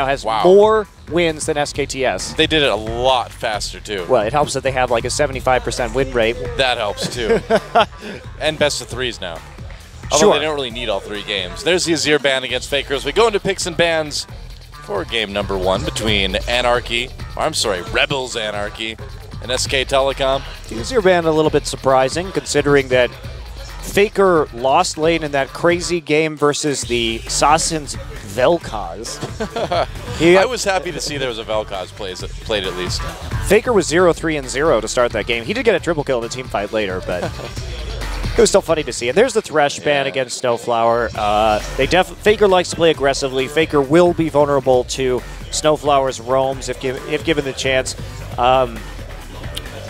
now has more wins than SKTS. They did it a lot faster, too. Well, it helps that they have like a 75% win rate. That helps, too. And best of threes now. Although they don't really need all three games. There's the Azir ban against Faker as we go into picks and bans for game number one between Rebels Anarchy and SK Telecom. The Azir ban a little bit surprising, considering that Faker lost lane in that crazy game versus the Sassen's Vel'Koz. I was happy to see there was a Vel'Koz played at least. Faker was 0-3-0 to start that game. He did get a triple kill in the team fight later, but it was still funny to see. And there's the Thresh ban against Snowflower. Faker likes to play aggressively. Faker will be vulnerable to Snowflower's roams if given the chance.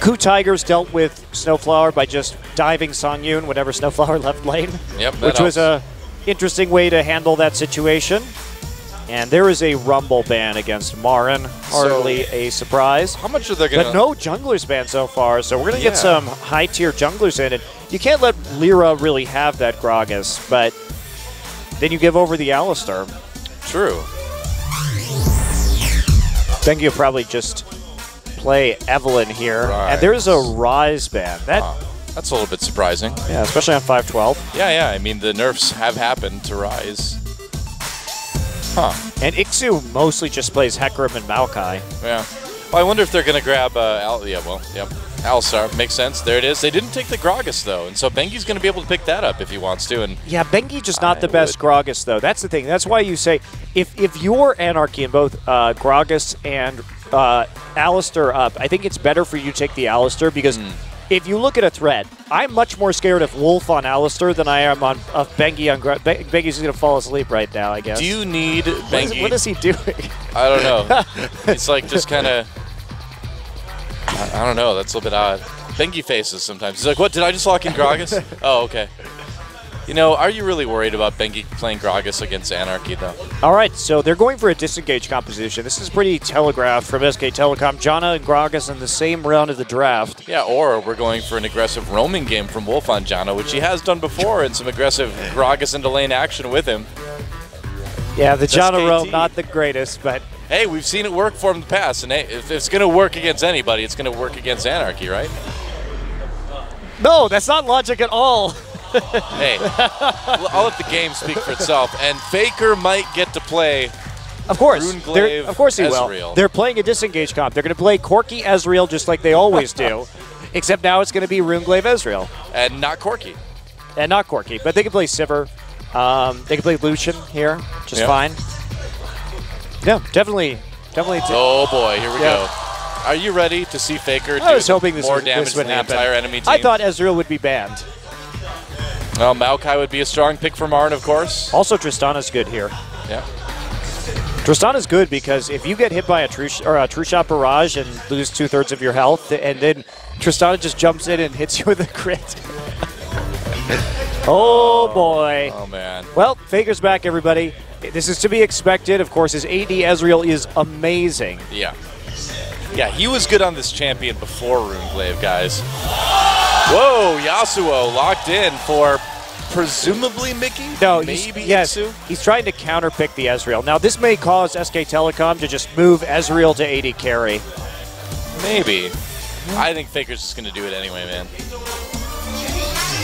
Ku Tigers dealt with Snowflower by just diving Songyun whenever Snowflower left lane, which was an interesting way to handle that situation. And there is a Rumble ban against Marin, hardly a surprise. How much are they going to... But no junglers ban so far, so we're going to get some high-tier junglers in. And you can't let Lira really have that Gragas, but then you give over the Alistar. True. Bengi will probably just play Evelyn here, and there's a Ryze ban. That's a little bit surprising. Yeah, especially on 5.12. Yeah, I mean, the nerfs have happened to Ryze. And Iksu mostly just plays Hecarim and Maokai. Yeah. Well, I wonder if they're going to grab Alistar. Makes sense. There it is. They didn't take the Gragas, though, and so Bengi's going to be able to pick that up if he wants to. And yeah, Bengi just not the best Gragas, though. That's the thing. That's why you say if you're Anarchy in both Gragas and Alistar up, I think it's better for you to take the Alistar because... If you look at a thread, I'm much more scared of Wolf on Alistar than I am of Bengi on Gragas. Bengi's going to fall asleep right now, I guess. Do you need Bengi? What is he doing? I don't know. It's like just kind of... I don't know. That's a little bit odd. Bengi faces sometimes. He's like, what, did I just lock in Gragas? Oh, okay. You know, are you really worried about Bengi playing Gragas against Anarchy, though? All right, so they're going for a disengage composition. This is pretty telegraphed from SK Telecom. Janna and Gragas in the same round of the draft. Yeah, or we're going for an aggressive roaming game from Wolf on Janna, which he has done before, and some aggressive Gragas into lane action with him. Yeah, the Janna roam, not the greatest, but... Hey, we've seen it work for him in the past, and hey, if it's going to work against anybody, it's going to work against Anarchy, right? No, that's not logic at all. Hey, I'll let the game speak for itself, and Faker might get to play Rune Glaive, Ezreal. They're playing a disengage comp. They're going to play Corki Ezreal just like they always do, except now it's going to be Rune Glaive Ezreal. And not Corki. And not Corki, but they can play Sivir. They can play Lucian here, just fine. Yeah, definitely. Oh boy, here we go. Are you ready to see Faker do more damage than the entire enemy team? I thought Ezreal would be banned. Well, Maokai would be a strong pick for Marin, of course. Also, Tristana's good here. Yeah. Tristana's good because if you get hit by a true shot barrage and lose 2/3 of your health, and then Tristana just jumps in and hits you with a crit. Oh, boy. Oh, man. Well, Faker's back, everybody. This is to be expected. Of course, his AD Ezreal is amazing. Yeah. Yeah, he was good on this champion before Rune Glaive, guys. Whoa, Yasuo locked in for presumably Mickey? No, maybe Iksu? He's trying to counterpick the Ezreal. Now, this may cause SK Telecom to just move Ezreal to AD carry. Maybe. I think Faker's just going to do it anyway, man.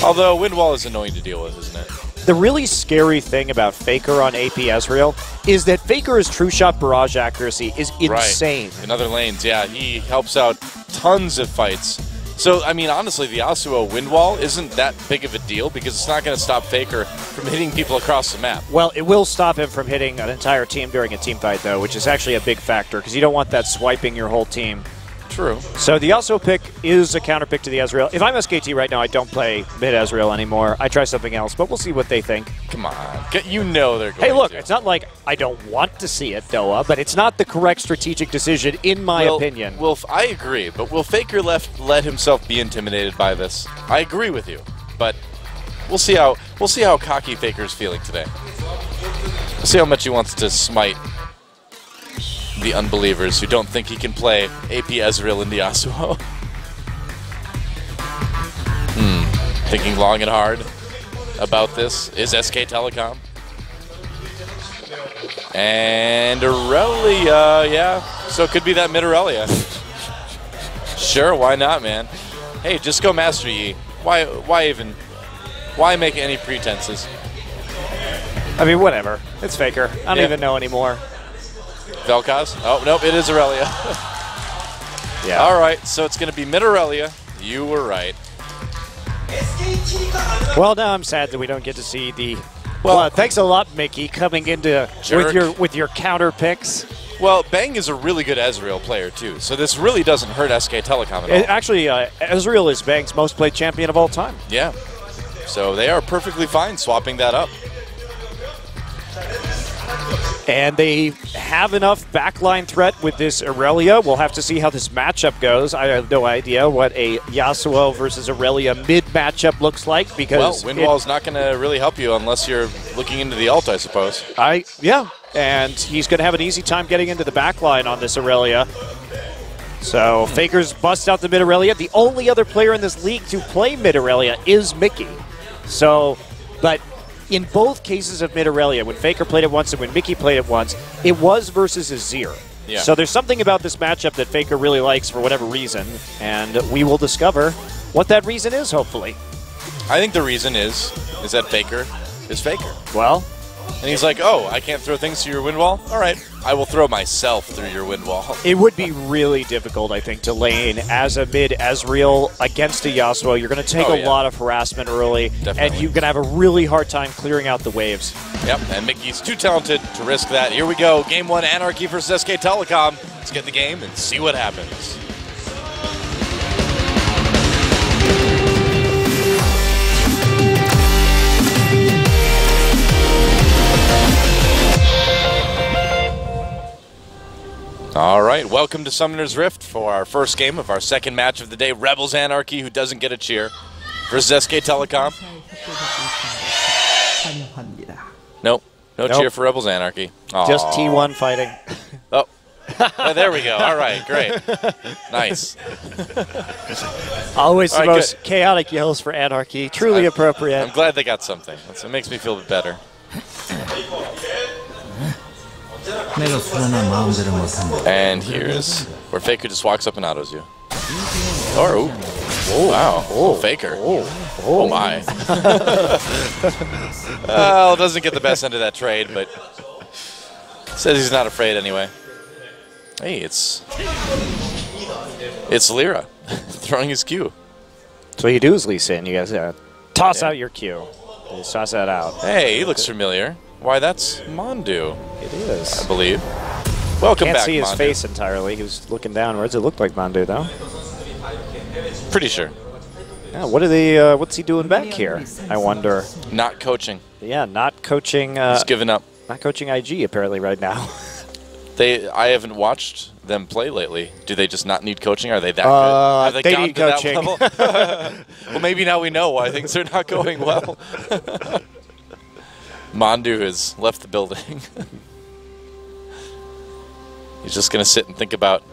Although, Windwall is annoying to deal with, isn't it? The really scary thing about Faker on AP Ezreal is that Faker's true shot barrage accuracy is insane. Right. In other lanes, yeah, he helps out tons of fights. So, I mean, honestly, the Yasuo Windwall isn't that big of a deal because it's not going to stop Faker from hitting people across the map. Well, it will stop him from hitting an entire team during a team fight, though, which is actually a big factor because you don't want that swiping your whole team. True. So the Yasuo pick is a counter pick to the Ezreal. If I'm SKT right now, I don't play mid Ezreal anymore. I try something else, but we'll see what they think. Come on. You know they're going to. Hey, look, it's not like I don't want to see it, Noah, but it's not the correct strategic decision, in my opinion. Wolf, I agree, but will Faker let himself be intimidated by this? I agree with you, but we'll see how cocky Faker's feeling today. We'll see how much he wants to smite the unbelievers who don't think he can play AP Ezreal in the Yasuo. Thinking long and hard about this is SK Telecom. And Irelia, yeah. So it could be that mid Irelia. Sure, why not, man? Hey, just go Master Yi. Why make any pretenses? I mean, whatever. It's Faker. I don't even know anymore. Vel'Koz? Oh, nope, it is Irelia. Yeah. All right, so it's going to be mid Irelia. You were right. Well, now I'm sad that we don't get to see the... Well, thanks a lot, Mickey, coming into with your counter picks. Well, Bang is a really good Ezreal player, too, so this really doesn't hurt SK Telecom at all. Actually, Ezreal is Bang's most played champion of all time. Yeah, so they are perfectly fine swapping that up. And they have enough backline threat with this Irelia. We'll have to see how this matchup goes. I have no idea what a Yasuo versus Irelia mid matchup looks like, because well, Windwall's not going to really help you unless you're looking into the ult, I suppose. Yeah, and he's going to have an easy time getting into the backline on this Irelia. So Faker's bust out the mid Irelia. The only other player in this league to play mid Irelia is Mickey. So, but in both cases of mid Irelia, when Faker played it once and when Mickey played it once, it was versus Azir. Yeah. So there's something about this matchup that Faker really likes for whatever reason, and we will discover what that reason is, hopefully. I think the reason is that Faker is Faker. Well. And he's like, oh, I can't throw things through your wind wall? All right, I will throw myself through your wind wall. It would be really difficult, I think, to lane as a mid Ezreal against a Yasuo. You're going to take a lot of harassment early, and you're going to have a really hard time clearing out the waves. Yep, and Mickey's too talented to risk that. Here we go, Game 1, Anarchy versus SK Telecom. Let's get the game and see what happens. All right, welcome to Summoner's Rift for our first game of our second match of the day. Rebels Anarchy, who doesn't get a cheer, versus SK Telecom. Nope, no cheer for Rebels Anarchy. Aww. Just T1 fighting. Oh. Oh, there we go. All right, great. Nice. Always the most chaotic yells for Anarchy. Truly appropriate. I'm glad they got something. That's, it makes me feel a bit better. And here's where Faker just walks up and autos you. Oh, wow. Oh, Faker. Oh, my. Well, doesn't get the best end of that trade, but says he's not afraid anyway. Hey, it's Lira throwing his Q. So what you do is Lee Sin. You guys toss out your Q. You toss that out. Hey, he looks familiar. Why, that's Mondu. It is. I believe. Welcome back, Mondu. Can't see his face entirely. He was looking downwards. It looked like Mondu, though. Pretty sure. Yeah, what are they, what's he doing back here, I wonder? Not coaching. Yeah, not coaching. He's given up. Not coaching IG, apparently, right now. I haven't watched them play lately. Do they just not need coaching? Are they that good? Have they gotten to that level? Well, maybe now we know why things are not going well. Mondu has left the building. He's just going to sit and think about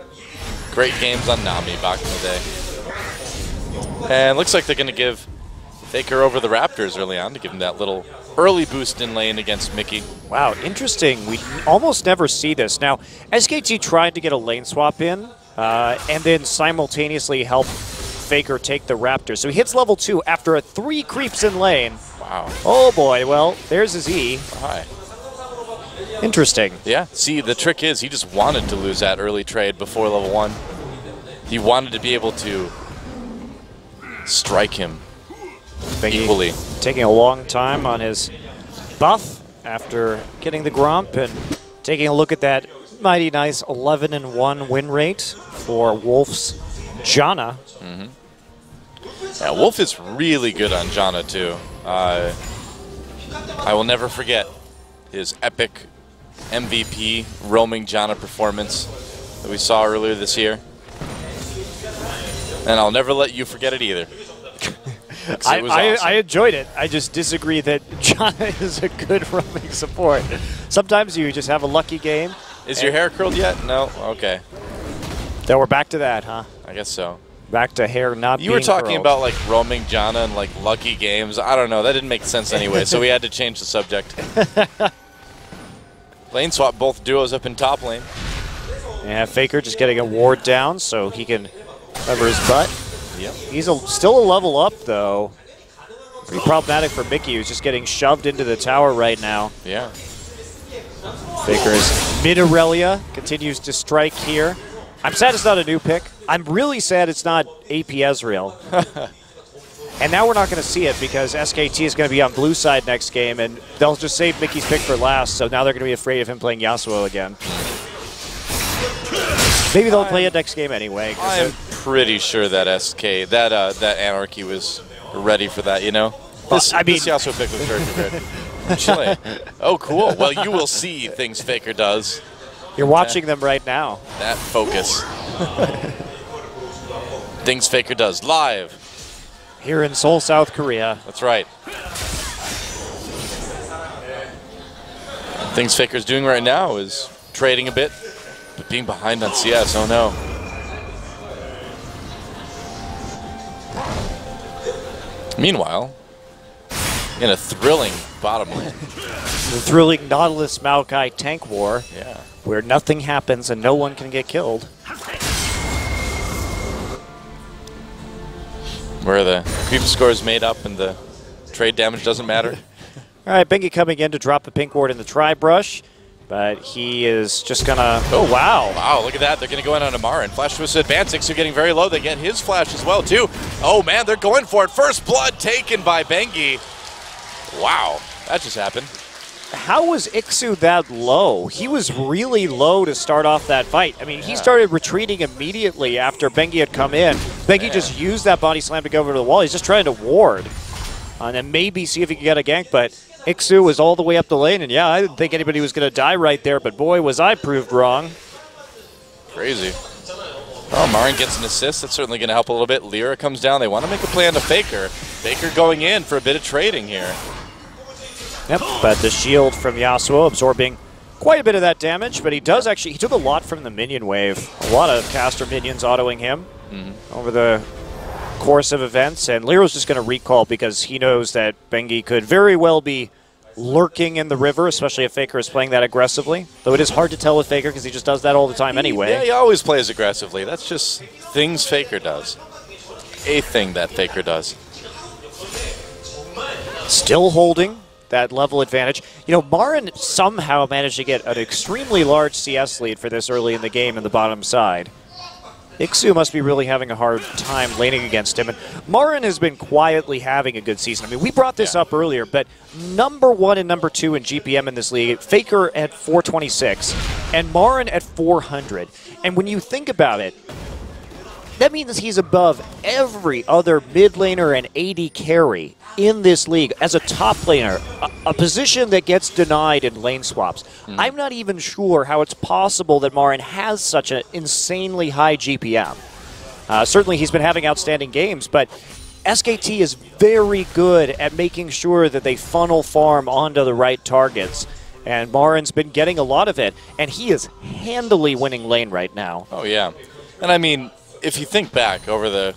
great games on Nami back in the day. And looks like they're going to give Faker over the Raptors early on to give him that little early boost in lane against Mickey. Wow, interesting. We almost never see this. Now, SKT tried to get a lane swap in and then simultaneously help Faker take the Raptors. So he hits level 2 after a 3 creeps in lane. Wow. Oh boy, well, there's his E. Hi. Interesting. Yeah, see, the trick is he just wanted to lose that early trade before level 1. He wanted to be able to strike him equally. Taking a long time on his buff after getting the Gromp and taking a look at that mighty nice 11-1 win rate for Wolf's Janna. Mm-hmm. Yeah, Wolf is really good on Janna, too. I will never forget his epic MVP roaming Janna performance that we saw earlier this year. And I'll never let you forget it either. I enjoyed it. I just disagree that Janna is a good roaming support. Sometimes you just have a lucky game. Is your hair curled yet? No? Okay. Then we're back to that, huh? I guess so. Back to hair not being curled. You were talking about like roaming Janna and like lucky games. I don't know. That didn't make sense anyway, so we had to change the subject. Lane swap both duos up in top lane. Yeah, Faker just getting a ward down so he can cover his butt. Yep. He's still a level up, though. Pretty problematic for Mickey, who's just getting shoved into the tower right now. Yeah. Faker is mid-Irelia, continues to strike here. I'm sad it's not a new pick. I'm really sad it's not AP Ezreal. And now we're not going to see it because SKT is going to be on blue side next game, and they'll just save Mickey's pick for last, so now they're going to be afraid of him playing Yasuo again. Maybe they'll play it next game anyway. I'm pretty sure that SK, that Anarchy was ready for that, you know? This Yasuo pick was very prepared. Chilling. Oh, cool. Well, you will see things Faker does. You're watching them right now. That focus. Things Faker does live. Here in Seoul, South Korea. That's right. Things Faker's doing right now is trading a bit, but being behind on CS. Oh, no. Meanwhile, in a thrilling bottom lane. The thrilling Nautilus Maokai tank war, yeah, where nothing happens and no one can get killed. Where the creep score is made up and the trade damage doesn't matter. All right, Bengi coming in to drop the pink ward in the tri-brush, but he is just going to... Oh, wow. Wow, look at that. They're going to go in on a Marin. Flash Twist advancing, so getting very low. They get his flash as well, too. Oh, man, they're going for it. First blood taken by Bengi. Wow, that just happened. How was Iksu that low? He was really low to start off that fight. I mean, yeah, he started retreating immediately after Bengi had come in. Bengi just used that body slam to go over to the wall. He's just trying to ward and then maybe see if he can get a gank, but Iksu was all the way up the lane, and yeah, I didn't think anybody was going to die right there, but boy, was I proved wrong. Crazy. Oh, Marin gets an assist. That's certainly going to help a little bit. Lira comes down. They want to make a play on the Faker. Faker going in for a bit of trading here. Yep, but the shield from Yasuo absorbing quite a bit of that damage, but he does actually, he took a lot from the minion wave. A lot of caster minions autoing him over the course of events, and Liro's just going to recall because he knows that Bengi could very well be lurking in the river, especially if Faker is playing that aggressively. Though it is hard to tell with Faker because he just does that all the time anyway. Yeah, he always plays aggressively. That's just things Faker does. A thing that Faker does. Still holding that level advantage. You know, Marin somehow managed to get an extremely large CS lead for this early in the game in the bottom side. Iksu must be really having a hard time laning against him, and Marin has been quietly having a good season. I mean, we brought this up earlier, but #1 and #2 in GPM in this league, Faker at 426, and Marin at 400. And when you think about it, that means he's above every other mid laner and AD carry in this league as a top laner, a position that gets denied in lane swaps. I'm not even sure how it's possible that Marin has such an insanely high GPM. Certainly he's been having outstanding games, but SKT is very good at making sure that they funnel farm onto the right targets. And Marin's been getting a lot of it, and he is handily winning lane right now. Oh, yeah. And I mean, if you think back over the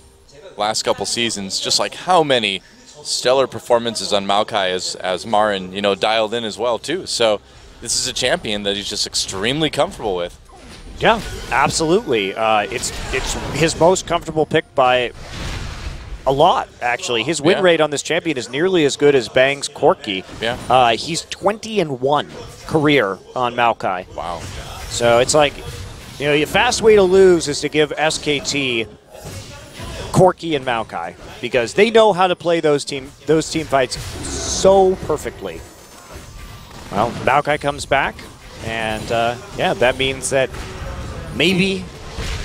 last couple seasons, just like how many stellar performances on Maokai as Marin, you know, dialed in as well, too. So this is a champion that he's just extremely comfortable with. Yeah, absolutely. It's his most comfortable pick by a lot, actually. His win rate on this champion is nearly as good as Bang's Corki. Yeah. He's 20-1 career on Maokai. Wow. So it's like, you know, the fast way to lose is to give SKT Corki and Maokai, because they know how to play those team fights so perfectly. Well, Maokai comes back, and yeah, that means that maybe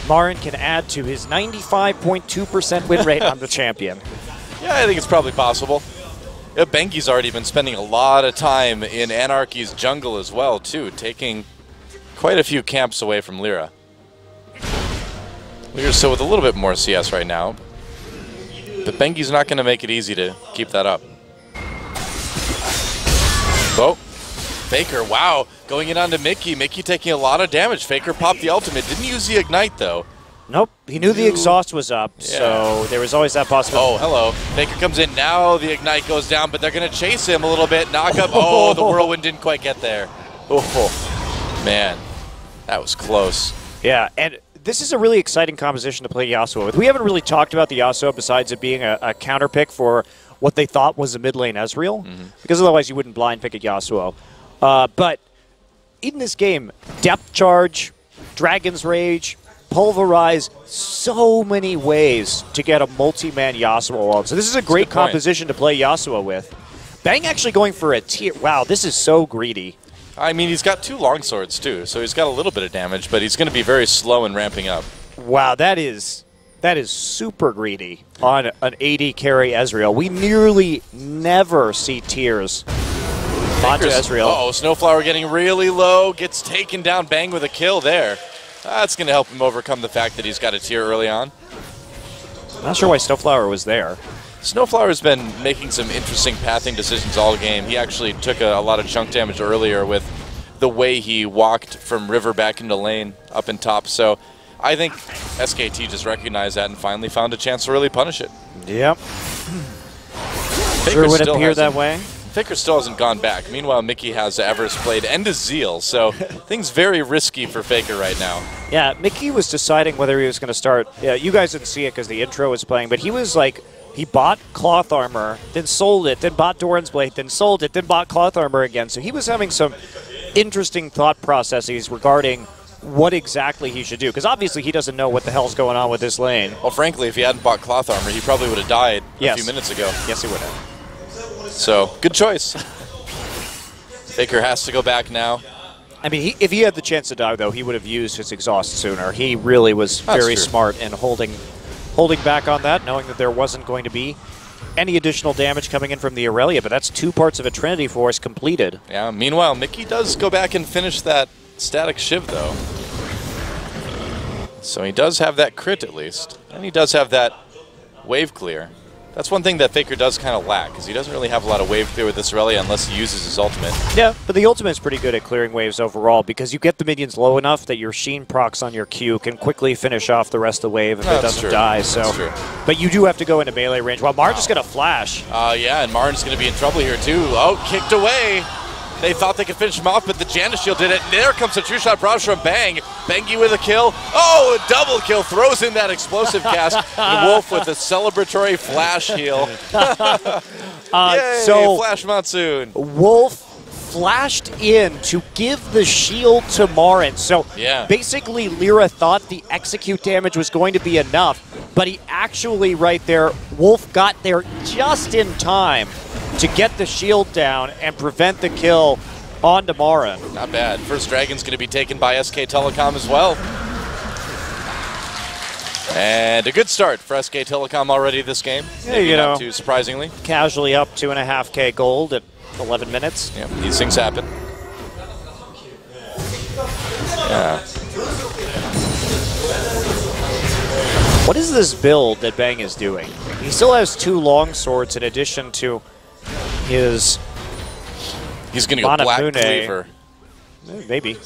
Marin can add to his 95.2% win rate on the champion. Yeah, I think it's probably possible. Bengi's already been spending a lot of time in Anarchy's jungle as well, too, taking quite a few camps away from Lira. We're still with a little bit more CS right now, but Bengi's not going to make it easy to keep that up. Oh, Faker, wow, going in onto Mickey. Mickey taking a lot of damage. Faker popped the ultimate. Didn't use the ignite, though. Nope, he knew the exhaust was up, so there was always that possibility. Oh, hello. Faker comes in. Now the ignite goes down, but they're going to chase him a little bit. Knock up. Oh, the whirlwind didn't quite get there. Oh, Man, that was close. Yeah, and this is a really exciting composition to play Yasuo with. We haven't really talked about the Yasuo besides it being a counter pick for what they thought was a mid lane Ezreal, because otherwise you wouldn't blind pick a Yasuo. But in this game, Depth Charge, Dragon's Rage, Pulverize, so many ways to get a multi-man Yasuo on. So this is a great composition to play Yasuo with. Bang actually going for a tier. Wow, this is so greedy. I mean, he's got two longswords too, so he's got a little bit of damage, but he's going to be very slow in ramping up. Wow, that is super greedy on an AD carry Ezreal. We nearly never see tiers onto Ezreal. Uh oh, Snowflower getting really low, gets taken down. Bang with a kill there. That's going to help him overcome the fact that he's got a tier early on. Not sure why Snowflower was there. Snowflower's been making some interesting pathing decisions all game. He actually took a lot of chunk damage earlier with the way he walked from river back into lane up in top. So I think SKT just recognized that and finally found a chance to really punish it. Yep. Sure would appear that way. Faker still hasn't gone back. Meanwhile, Mickey has Everest Blade and Azir, so things very risky for Faker right now. Yeah, Mickey was deciding whether he was going to start. Yeah, you guys didn't see it because the intro was playing, but he was like, he bought Cloth Armor, then sold it, then bought Doran's Blade, then sold it, then bought Cloth Armor again. So he was having some interesting thought processes regarding what exactly he should do, because obviously he doesn't know what the hell's going on with this lane. Well, frankly, if he hadn't bought Cloth Armor, he probably would have died a few minutes ago. Yes, he would have. So, good choice. Faker has to go back now. I mean, if he had the chance to die, though, he would have used his exhaust sooner. He really was very smart in holding back on that, knowing that there wasn't going to be any additional damage coming in from the Irelia, but that's two parts of a Trinity Force completed. Yeah, meanwhile, Mickey does go back and finish that static shiv, though. So he does have that crit, at least. And he does have that wave clear. That's one thing that Faker does kind of lack, because he doesn't really have a lot of wave clear with this Irelia unless he uses his ultimate. Yeah, but the ultimate's pretty good at clearing waves overall, because you get the minions low enough that your Sheen procs on your Q can quickly finish off the rest of the wave if it doesn't die. So, but you do have to go into melee range. Well, Marin's just going to flash. Yeah, and Marin's going to be in trouble here too. Oh, kicked away. They thought they could finish him off, but the Janna shield did it. There comes a two-shot barrage from Bang. Bengi with a kill. Oh, a double kill. Throws in that explosive cast. And Wolf with a celebratory flash heal. Yay, so Flash Monsoon. Wolf flashed in to give the shield to Marin. So basically Lira thought the execute damage was going to be enough, but he actually right there, Wolf got there just in time to get the shield down and prevent the kill on Marin. Not bad. First Dragon's going to be taken by SK Telecom as well. And a good start for SK Telecom already this game. Yeah, you know, too surprisingly. Casually up 2.5K gold at 11 minutes. Yeah, these things happen. Yeah. What is this build that Bang is doing? He still has two long swords in addition to his... He's going to go Black Cleaver. Maybe.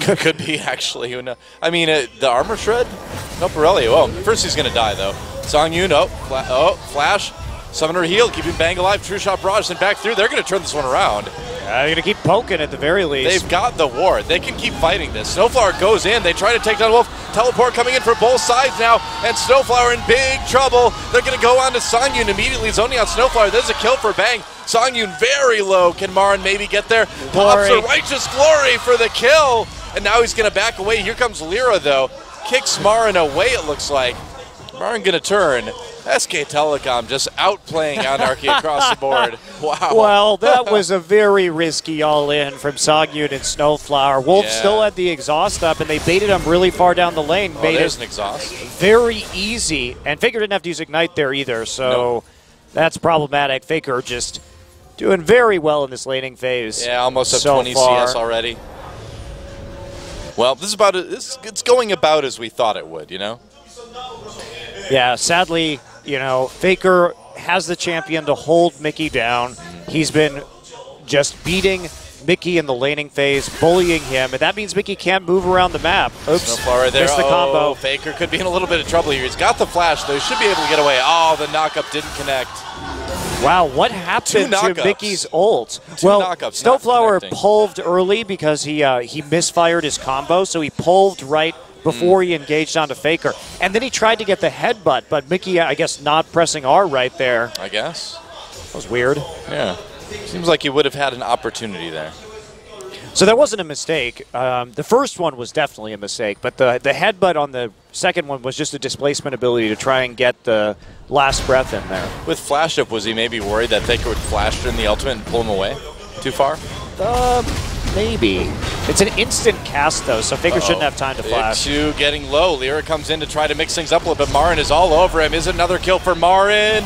Could be, actually. Who knows? I mean, the Armor Shred? No, Pirelli. Oh, first he's going to die, though. Songyun, Flash. Summoner heal, keeping Bang alive. True Shot Barrage, and back through. They're going to turn this one around. They're going to keep poking at the very least. They've got the ward. They can keep fighting this. Snowflower goes in. They try to take down Wolf. Teleport coming in for both sides now, and Snowflower in big trouble. They're going to go on to Songyun immediately, zoning out Snowflower. There's a kill for Bang. Songyun very low. Can Marin maybe get there? Pops a Righteous Glory for the kill, and now he's going to back away. Here comes Lira, though. Kicks Marin away, it looks like. Marin going to turn. SK Telecom just outplaying Anarchy across the board. Wow. Well, that was a very risky all-in from Songyun and Snowflower. Wolf still had the exhaust up, and they baited him really far down the lane. Oh, there's an exhaust. Very easy. And Faker didn't have to use Ignite there either, so that's problematic. Faker just doing very well in this laning phase. Yeah, almost up so 20 far. CS already. Well, this is about it's going about as we thought it would, you know? Yeah, sadly... You know, Faker has the champion to hold Mickey down. He's been just beating Mickey in the laning phase, bullying him, and that means Mickey can't move around the map. Oops, so far right there. Missed the combo. Faker could be in a little bit of trouble here. He's got the flash, though. He should be able to get away. Oh, the knock-up didn't connect. Wow, what happened to Mickey's ult? Well, Snowflower pulved early because he misfired his combo, so he pulved right before he engaged onto Faker. And then he tried to get the headbutt, but Mickey, I guess, not pressing R right there. I guess. That was weird. Yeah. Seems like he would have had an opportunity there. So that wasn't a mistake. The first one was definitely a mistake, but the headbutt on the second one was just a displacement ability to try and get the last breath in there. With flash up, was he maybe worried that Faker would flash in the ultimate and pull him away too far? Maybe. It's an instant cast, though, so Faker shouldn't have time to flash. Iksu getting low. Lira comes in to try to mix things up a little bit. Marin is all over him. Is it another kill for Marin?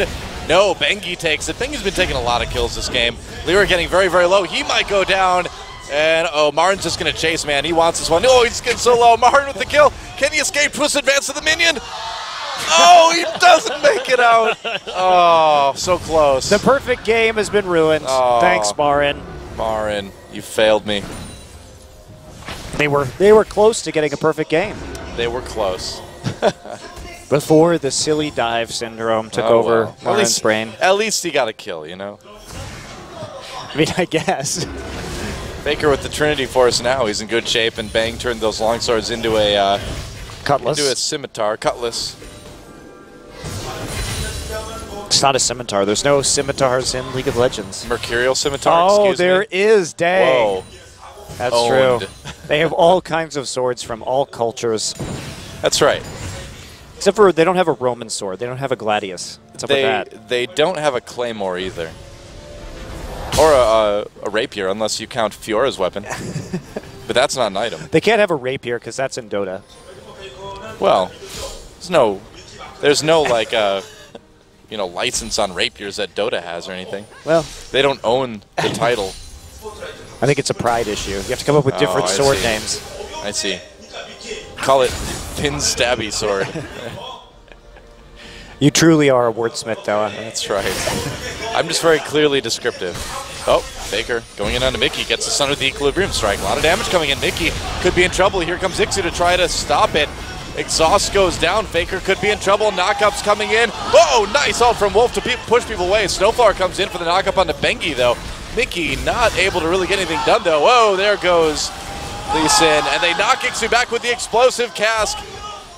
No, Bengi takes it. Bengi's been taking a lot of kills this game. Lira getting very, very low. He might go down. And, oh, Marin's just going to chase, man. He wants this one. Oh, he's getting so low. Marin with the kill. Can he escape? Twist advance to the minion. Oh, he doesn't make it out. Oh, so close. The perfect game has been ruined. Oh, thanks, Marin. Marin, you failed me. They were close to getting a perfect game. They were close. Before the silly dive syndrome took over Marin's brain. At least he got a kill, you know? I mean, I guess. Faker with the Trinity Force now. He's in good shape, and Bang turned those long swords into a cutlass, into a scimitar, cutlass. It's not a scimitar. There's no scimitars in League of Legends. Mercurial scimitar. Oh, excuse me. Is. Dang. Whoa. That's owned. True. They have all kinds of swords from all cultures. That's right. Except for they don't have a Roman sword. They don't have a gladius. What's up with that? They don't have a claymore either. Or a rapier, unless you count Fiora's weapon. But that's not an item. They can't have a rapier because that's in Dota. Well, there's no like you know, license on rapiers that Dota has or anything. Well, they don't own the title. I think it's a pride issue. You have to come up with different sword names. I see. Call it Pin Stabby Sword. You truly are a wordsmith, though. That's right. I'm just very clearly descriptive. Oh, Faker going in onto Mickey. Gets the son of the equilibrium strike. A lot of damage coming in. Mickey could be in trouble. Here comes Iksu to try to stop it. Exhaust goes down. Faker could be in trouble. Knockups coming in. Oh, nice ult from Wolf to push people away. Snowflower comes in for the knockup onto Bengi, though. Mickey not able to really get anything done, though. Whoa, there goes Lee Sin. And they knock Iksu back with the explosive cask.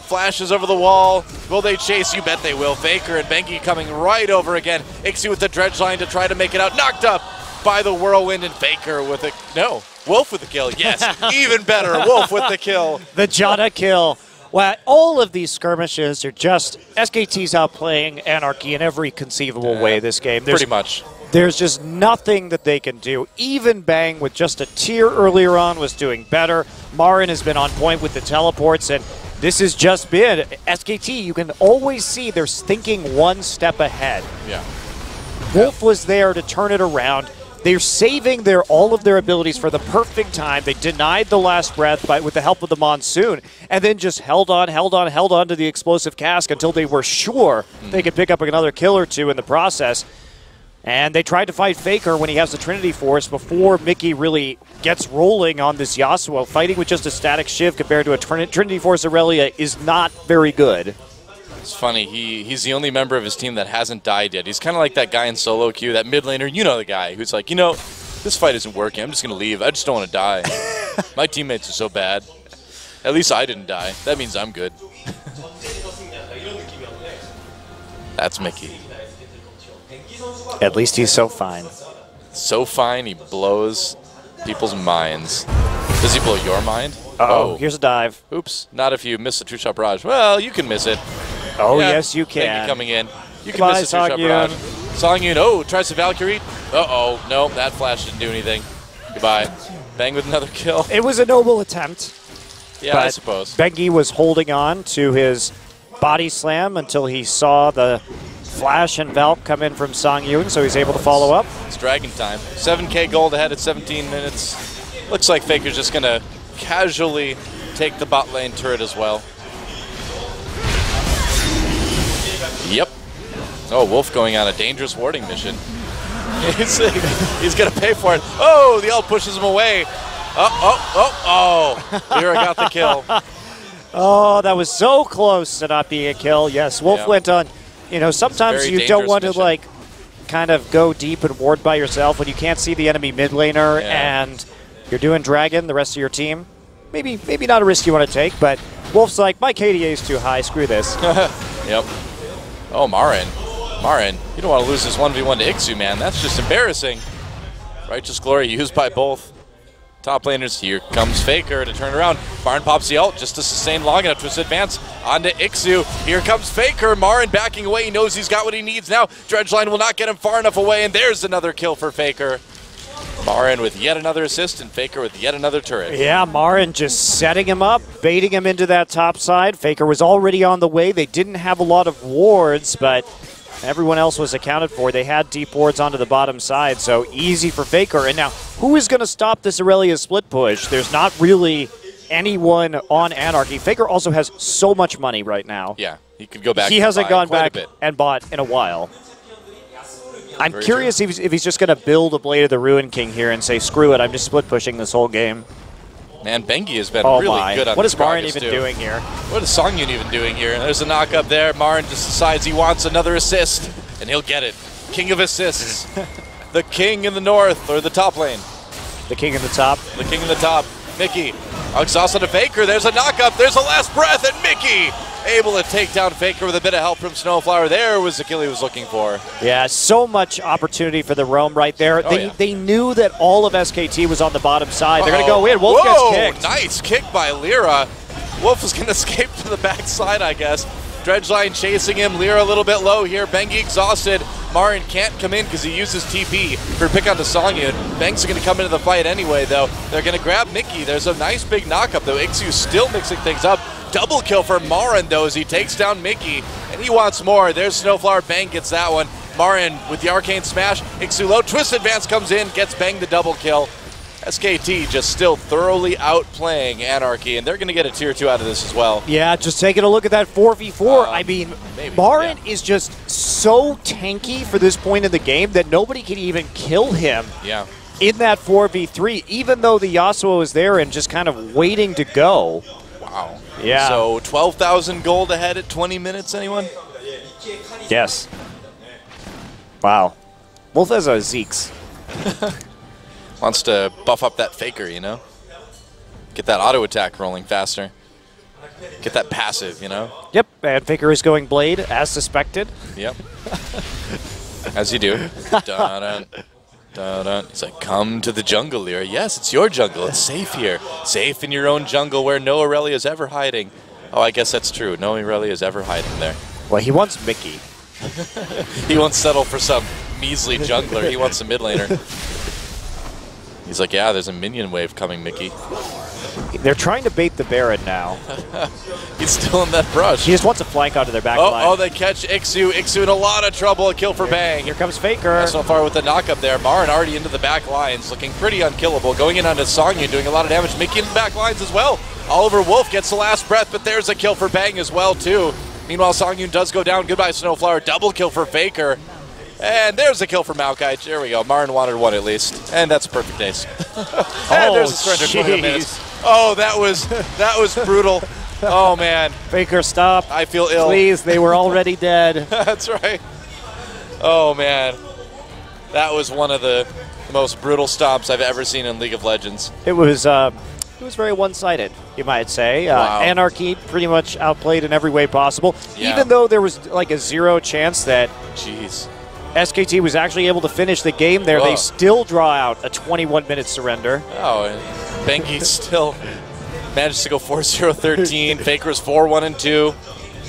Flashes over the wall. Will they chase? You bet they will. Faker and Bengi coming right over again. Iksu with the dredge line to try to make it out. Knocked up by the whirlwind, and Faker with a... No. Wolf with the kill. Yes. Even better. Wolf with the kill. The Janna kill. Wow. All of these skirmishes are just... SKT's outplaying Anarchy in every conceivable way this game. Pretty much. There's just nothing that they can do. Even Bang with just a tier earlier on was doing better. Marin has been on point with the teleports, and... This has just been SKT. You can always see they're thinking one step ahead. Yeah. Wolf was there to turn it around. They're saving all of their abilities for the perfect time. They denied the last breath with the help of the Monsoon, and then just held on to the explosive cask until they were sure they could pick up another kill or two in the process. And they tried to fight Faker when he has the Trinity Force before Mickey really gets rolling on this Yasuo. Fighting with just a static shiv compared to a Trinity Force Irelia is not very good. It's funny, he's the only member of his team that hasn't died yet. He's kind of like that guy in solo queue, that mid laner, you know, the guy who's like, you know, this fight isn't working, I'm just going to leave. I just don't want to die. My teammates are so bad. At least I didn't die. That means I'm good. That's Mickey. At least he's so fine. So fine, he blows people's minds. Does he blow your mind? Uh-oh, here's a dive. Oops, not if you miss the two-shot barrage. Well, you can miss it. Oh, yeah, yes, you can. Thank you coming in. You can miss the two-shot barrage. Songyun, tries to Valkyrie. Uh-oh, no, that flash didn't do anything. Goodbye. Bang with another kill. It was a noble attempt. Yeah, I suppose. Bengi was holding on to his body slam until he saw the... Flash and Valp come in from Songyun, so he's able to follow up. It's dragon time. 7K gold ahead at 17 minutes. Looks like Faker's just going to casually take the bot lane turret as well. Yep. Oh, Wolf going on a dangerous warding mission. He's going to pay for it. Oh, the ult pushes him away. Lira got the kill. Oh, that was so close to not being a kill. Yes, Wolf went on. You know, sometimes you don't want to, like, kind of go deep and ward by yourself when you can't see the enemy mid laner and you're doing Dragon, the rest of your team. Maybe not a risk you want to take, but Wolf's like, my KDA is too high, screw this. Yep. Oh, Marin, you don't want to lose this 1v1 to Iksu, man. That's just embarrassing. Righteous Glory used by both top laners. Here comes Faker to turn around. Marin pops the ult just to sustain long enough to his advance onto Iksu. Here comes Faker. Marin backing away. He knows he's got what he needs now. Dredgeline will not get him far enough away, and there's another kill for Faker. Marin with yet another assist, and Faker with yet another turret. Yeah, Marin just setting him up, baiting him into that top side. Faker was already on the way. They didn't have a lot of wards, but everyone else was accounted for. They had deep wards onto the bottom side, so easy for Faker. And now, who is going to stop this Irelia split push? There's not really anyone on Anarchy. Faker also has so much money right now. Yeah, he could go back. He hasn't gone back and bought in a while. I'm curious if he's just going to build a Blade of the Ruin King here and say, screw it, I'm just split pushing this whole game. Man, Bengi has been really good on this. What is Marin even doing here? What is Songyun even doing here? And there's a knock up there. Marin just decides he wants another assist, and he'll get it. King of assists. The king in the north, or the top lane. The king in the top. The king in the top. Mickey. Exhausted to Faker. There's a knock up. There's a last breath, and Mickey able to take down Faker with a bit of help from Snowflower. There was the kill he was looking for. Yeah, so much opportunity for the roam right there. They knew that all of SKT was on the bottom side. They're going to go in. Wolf gets kicked. Nice kick by Lira. Wolf is going to escape to the backside, I guess. Dredgeline chasing him. Lira a little bit low here. Bengi exhausted. Marin can't come in because he uses TP for pick on the Songyun. Banks are going to come into the fight anyway, though. They're going to grab Mickey. There's a nice big knockup, though. Iksu's still mixing things up. Double kill for Marin, though, as he takes down Mickey. And he wants more. There's Snowflower. Bang gets that one. Marin with the Arcane Smash. Iksu low. Twist Advance comes in. Gets Bang the double kill. SKT just still thoroughly outplaying Anarchy, and they're going to get a tier 2 out of this as well. Yeah, just taking a look at that 4v4. I mean, Marin is just so tanky for this point in the game that nobody can even kill him in that 4v3, even though the Yasuo is there and just kind of waiting to go. Wow. Yeah. So 12,000 gold ahead at 20 minutes, anyone? Yes. Wow. Wolf has a Zeke's. Wants to buff up that Faker, you know? Get that auto attack rolling faster. Get that passive, you know? Yep, and Faker is going Blade, as suspected. Yep. As you do. Dun-dun, dun-dun. He's like, come to the jungle, Lira. Yes, it's your jungle. It's safe here. Safe in your own jungle where no Irelia is ever hiding. Oh, I guess that's true. No Irelia is ever hiding there. Well, he wants Mickey. He won't settle for some measly jungler. He wants a mid laner. He's like, yeah, there's a minion wave coming, Mickey. They're trying to bait the Baron now. He's still in that brush. He just wants a flank onto their back line. Oh, they catch Iksu. Iksu in a lot of trouble. A kill for Bang. Here comes Faker. So far with the knock up there. Marin already into the back lines, looking pretty unkillable. Going in onto Songyun, doing a lot of damage. Mickey in the back lines as well. Oliver Wolf gets the last breath, but there's a kill for Bang as well, too. Meanwhile, Songyun does go down. Goodbye, Snowflower. Double kill for Faker. And there's a kill for Maokai. There we go. Marin wanted one at least. And that's a perfect ace. And there's a surrender in 20 minutes. Oh, that was brutal. Oh, man. Faker, stop. I feel ill. Please, they were already dead. That's right. Oh, man. That was one of the most brutal stops I've ever seen in League of Legends. It was very one-sided, you might say. Wow. Anarchy pretty much outplayed in every way possible. Yeah. Even though there was like a 0 chance that... Jeez. SKT was actually able to finish the game there. Whoa. They still draw out a 21-minute surrender. Oh, and Bengi still managed to go 4-0-13. Faker was 4-1-2.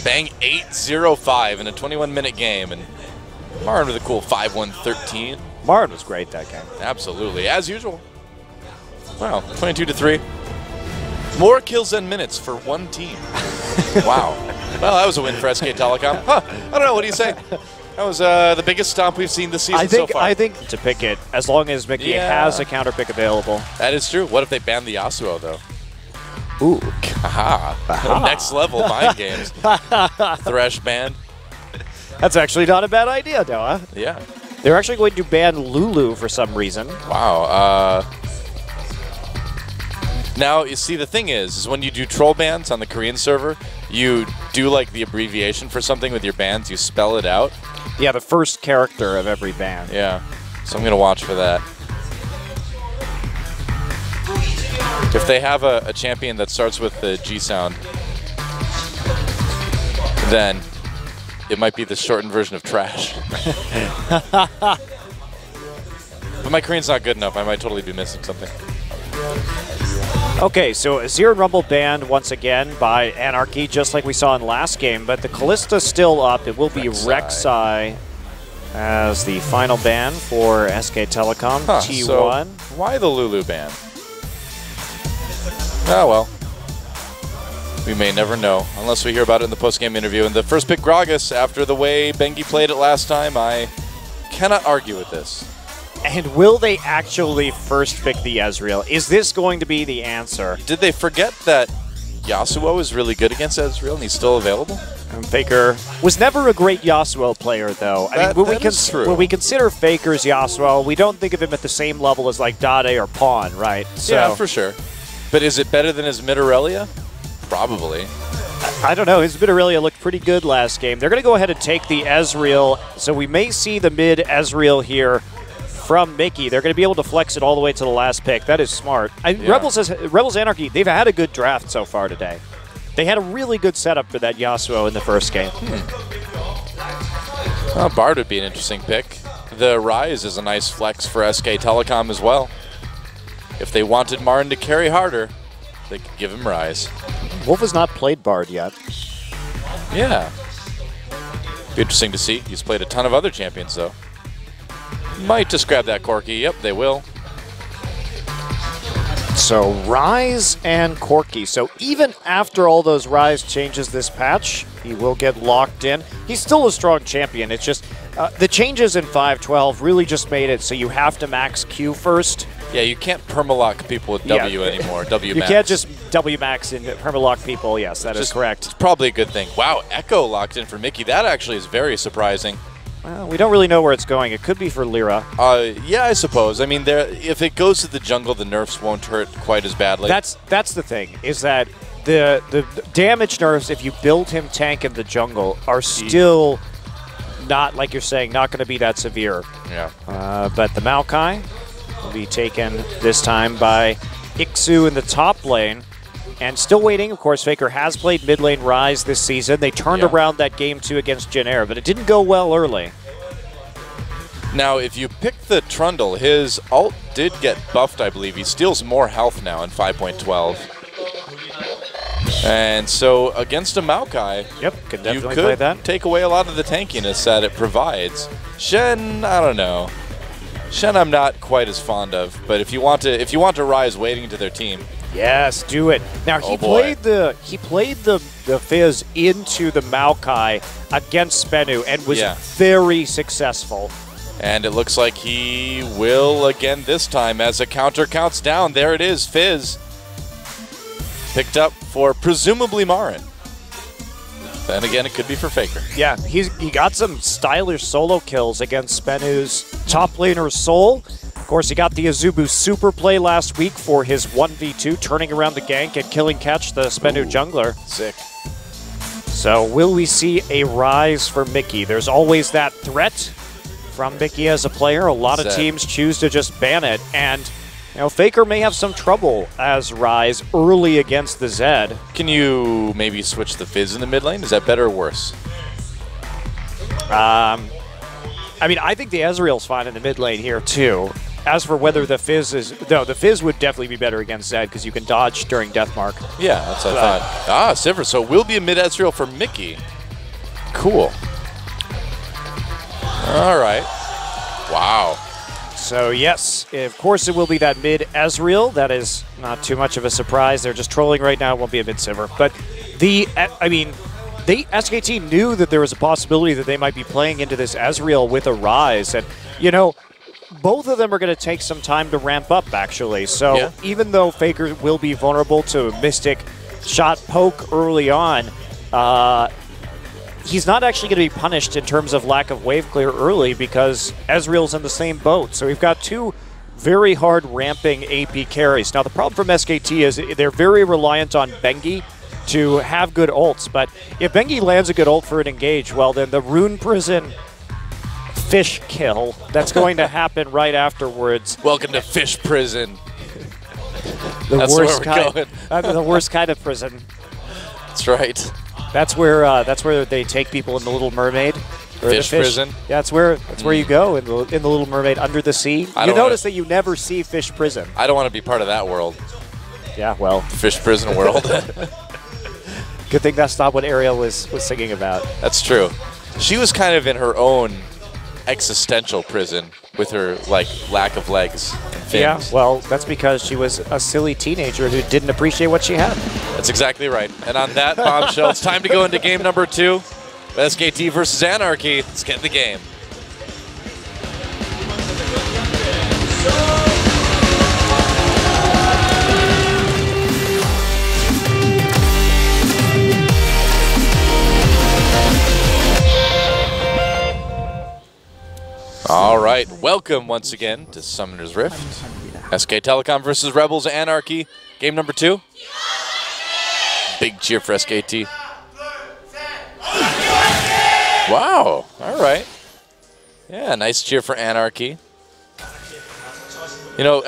Bang 8-0-5 in a 21-minute game. And Marin with a cool 5-1-13. Marin was great that game. Absolutely, as usual. Wow, 22-3. More kills than minutes for one team. Wow. Well, that was a win for SK Telecom. Huh, I don't know, what do you say? That was the biggest stomp we've seen this season so far. I think to pick it, as long as Mickey has a counter pick available. That is true. What if they ban the Yasuo, though? Ooh. Next level mind games. Thresh banned. That's actually not a bad idea, Noah. Yeah. They're actually going to ban Lulu for some reason. Wow. Now, you see, the thing is when you do troll bans on the Korean server, you do like the abbreviation for something with your bans, you spell it out. Yeah, the first character of every band. Yeah, so I'm going to watch for that. If they have a champion that starts with the G sound, then it might be the shortened version of trash. But my Korean's not good enough. I might totally be missing something. Okay, so Azir and Rumble banned once again by Anarchy, just like we saw in last game, but the Callista's still up. It will be Rek'Sai as the final ban for SK Telecom T1. So why the Lulu ban? Oh, well. We may never know, unless we hear about it in the post-game interview. And the first pick, Gragas, after the way Bengi played it last time, I cannot argue with this. And will they actually first pick the Ezreal? Is this going to be the answer? Did they forget that Yasuo is really good against Ezreal and he's still available? Faker was never a great Yasuo player, though. I mean, when we consider Faker's Yasuo, we don't think of him at the same level as, like, Dade or Pawn, right? So. Yeah, for sure. But is it better than his mid Irelia? Probably. I don't know. His mid Irelia looked pretty good last game. They're going to go ahead and take the Ezreal, so we may see the mid Ezreal here from Mickey. They're going to be able to flex it all the way to the last pick. That is smart. Yeah. Rebels Anarchy, they've had a good draft so far today. They had a really good setup for that Yasuo in the first game. Well, Bard would be an interesting pick. The Ryze is a nice flex for SK Telecom as well. If they wanted Marin to carry harder, they could give him Ryze. Wolf has not played Bard yet. Yeah. Be interesting to see. He's played a ton of other champions, though. Might just grab that Corki. Yep, they will. So Ryze and Corki. So even after all those Ryze changes this patch, he will get locked in. He's still a strong champion. It's just the changes in 5.12 really just made it so you have to max Q first. Yeah, you can't permalock people with W anymore. W max. You can't just W max and permalock people. Yes, that is correct. It's probably a good thing. Wow, Ekko locked in for Mickey. That actually is very surprising. Well, we don't really know where it's going. It could be for Lira. Yeah, I suppose. I mean, if it goes to the jungle, the nerfs won't hurt quite as badly. That's the thing, is that the damage nerfs, if you build him tank in the jungle, are still not, like you're saying, not going to be that severe. Yeah. But the Maokai will be taken this time by Iksu in the top lane. And still waiting, of course, Faker has played mid lane Ryze this season. They turned around that game 2 against Jenner, but it didn't go well early. Now, if you pick the Trundle, his ult did get buffed, I believe. He steals more health now in 5.12. And so against a Maokai, you could play that. Take away a lot of the tankiness that it provides. Shen, I don't know. Shen I'm not quite as fond of, but if you want to Ryze waiting to their team, yes, do it. Now he played the Fizz into the Maokai against Spennu and was very successful. And it looks like he will again this time as a counter counts down. There it is, Fizz. Picked up for presumably Marin. Then again, it could be for Faker. Yeah, he got some stylish solo kills against Spennu's top laner Sol. Of course, he got the Azubu super play last week for his 1v2, turning around the gank and killing catch the Spendu jungler. Sick. So will we see a Ryze for Mickey? There's always that threat from Mickey as a player. A lot of teams choose to just ban it. And you know, Faker may have some trouble as Ryze early against the Zed. Can you maybe switch the Fizz in the mid lane? Is that better or worse? I mean, I think the Ezreal's fine in the mid lane here, too. As for whether the Fizz is... No, the Fizz would definitely be better against Zed because you can dodge during Deathmark. Yeah, that's what I thought. Ah, Sivir. So will be a mid-Ezreal for Mickey. Cool. All right. Wow. So, yes, of course it will be that mid-Ezreal. That is not too much of a surprise. They're just trolling right now. It won't be a mid-Sivir. But the... I mean... SKT knew that there was a possibility that they might be playing into this Ezreal with a Ryze. And, you know, both of them are going to take some time to ramp up, actually. So even though Faker will be vulnerable to a Mystic shot poke early on, he's not actually going to be punished in terms of lack of wave clear early because Ezreal's in the same boat. So we've got two very hard ramping AP carries. Now, the problem from SKT is they're very reliant on Bengi to have good ults, but if Bengi lands a good ult for an engage, well then the Rune Prison fish kill that's going to happen right afterwards. Welcome to fish prison. That's where we're going. The worst kind of prison. That's right. That's where they take people in the Little Mermaid. Fish prison. Yeah, that's where you go in the Little Mermaid under the sea. You notice that you never see fish prison. I don't want to be part of that world. Yeah, well, fish prison world. Good thing that's not what Ariel was singing about. That's true. She was kind of in her own existential prison with her lack of legs and fins. Yeah, well, that's because she was a silly teenager who didn't appreciate what she had. That's exactly right. And on that bombshell, it's time to go into game number 2. SKT versus Anarchy. Let's get in the game. All right, welcome once again to Summoner's Rift. SK Telecom versus Rebels Anarchy. Game number 2. Big cheer for SKT. Wow, all right. Yeah, nice cheer for Anarchy. You know,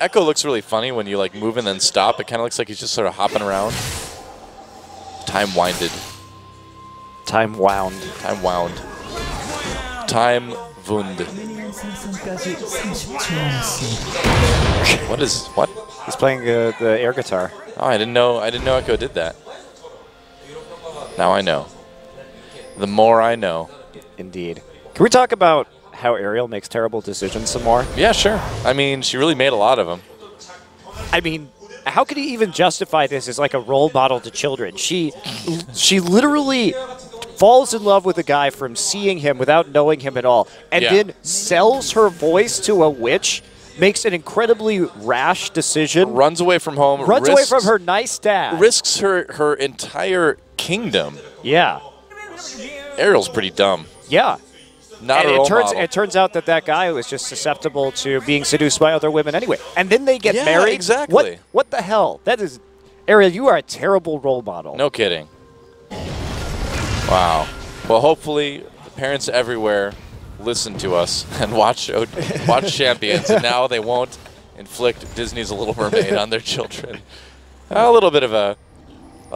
Ekko looks really funny when you move and then stop. It kind of looks like he's just sort of hopping around. Time wound. What? He's playing the air guitar. Oh, I didn't know Ekko did that. Now I know. The more I know. Indeed. Can we talk about how Ariel makes terrible decisions some more? Yeah, sure. I mean, she really made a lot of them. I mean, how could he even justify this as a role model to children? She literally falls in love with a guy from seeing him without knowing him at all, and then sells her voice to a witch, makes an incredibly rash decision. Runs away from home. Runs away from her nice dad. Risks her entire kingdom. Yeah. Ariel's pretty dumb. Yeah. It turns out that that guy was just susceptible to being seduced by other women anyway. And then they get married. Exactly. What the hell? That is... Ariel, you are a terrible role model. No kidding. Wow. Well, hopefully the parents everywhere listen to us and watch Champions, and now they won't inflict Disney's Little Mermaid on their children. A little bit of a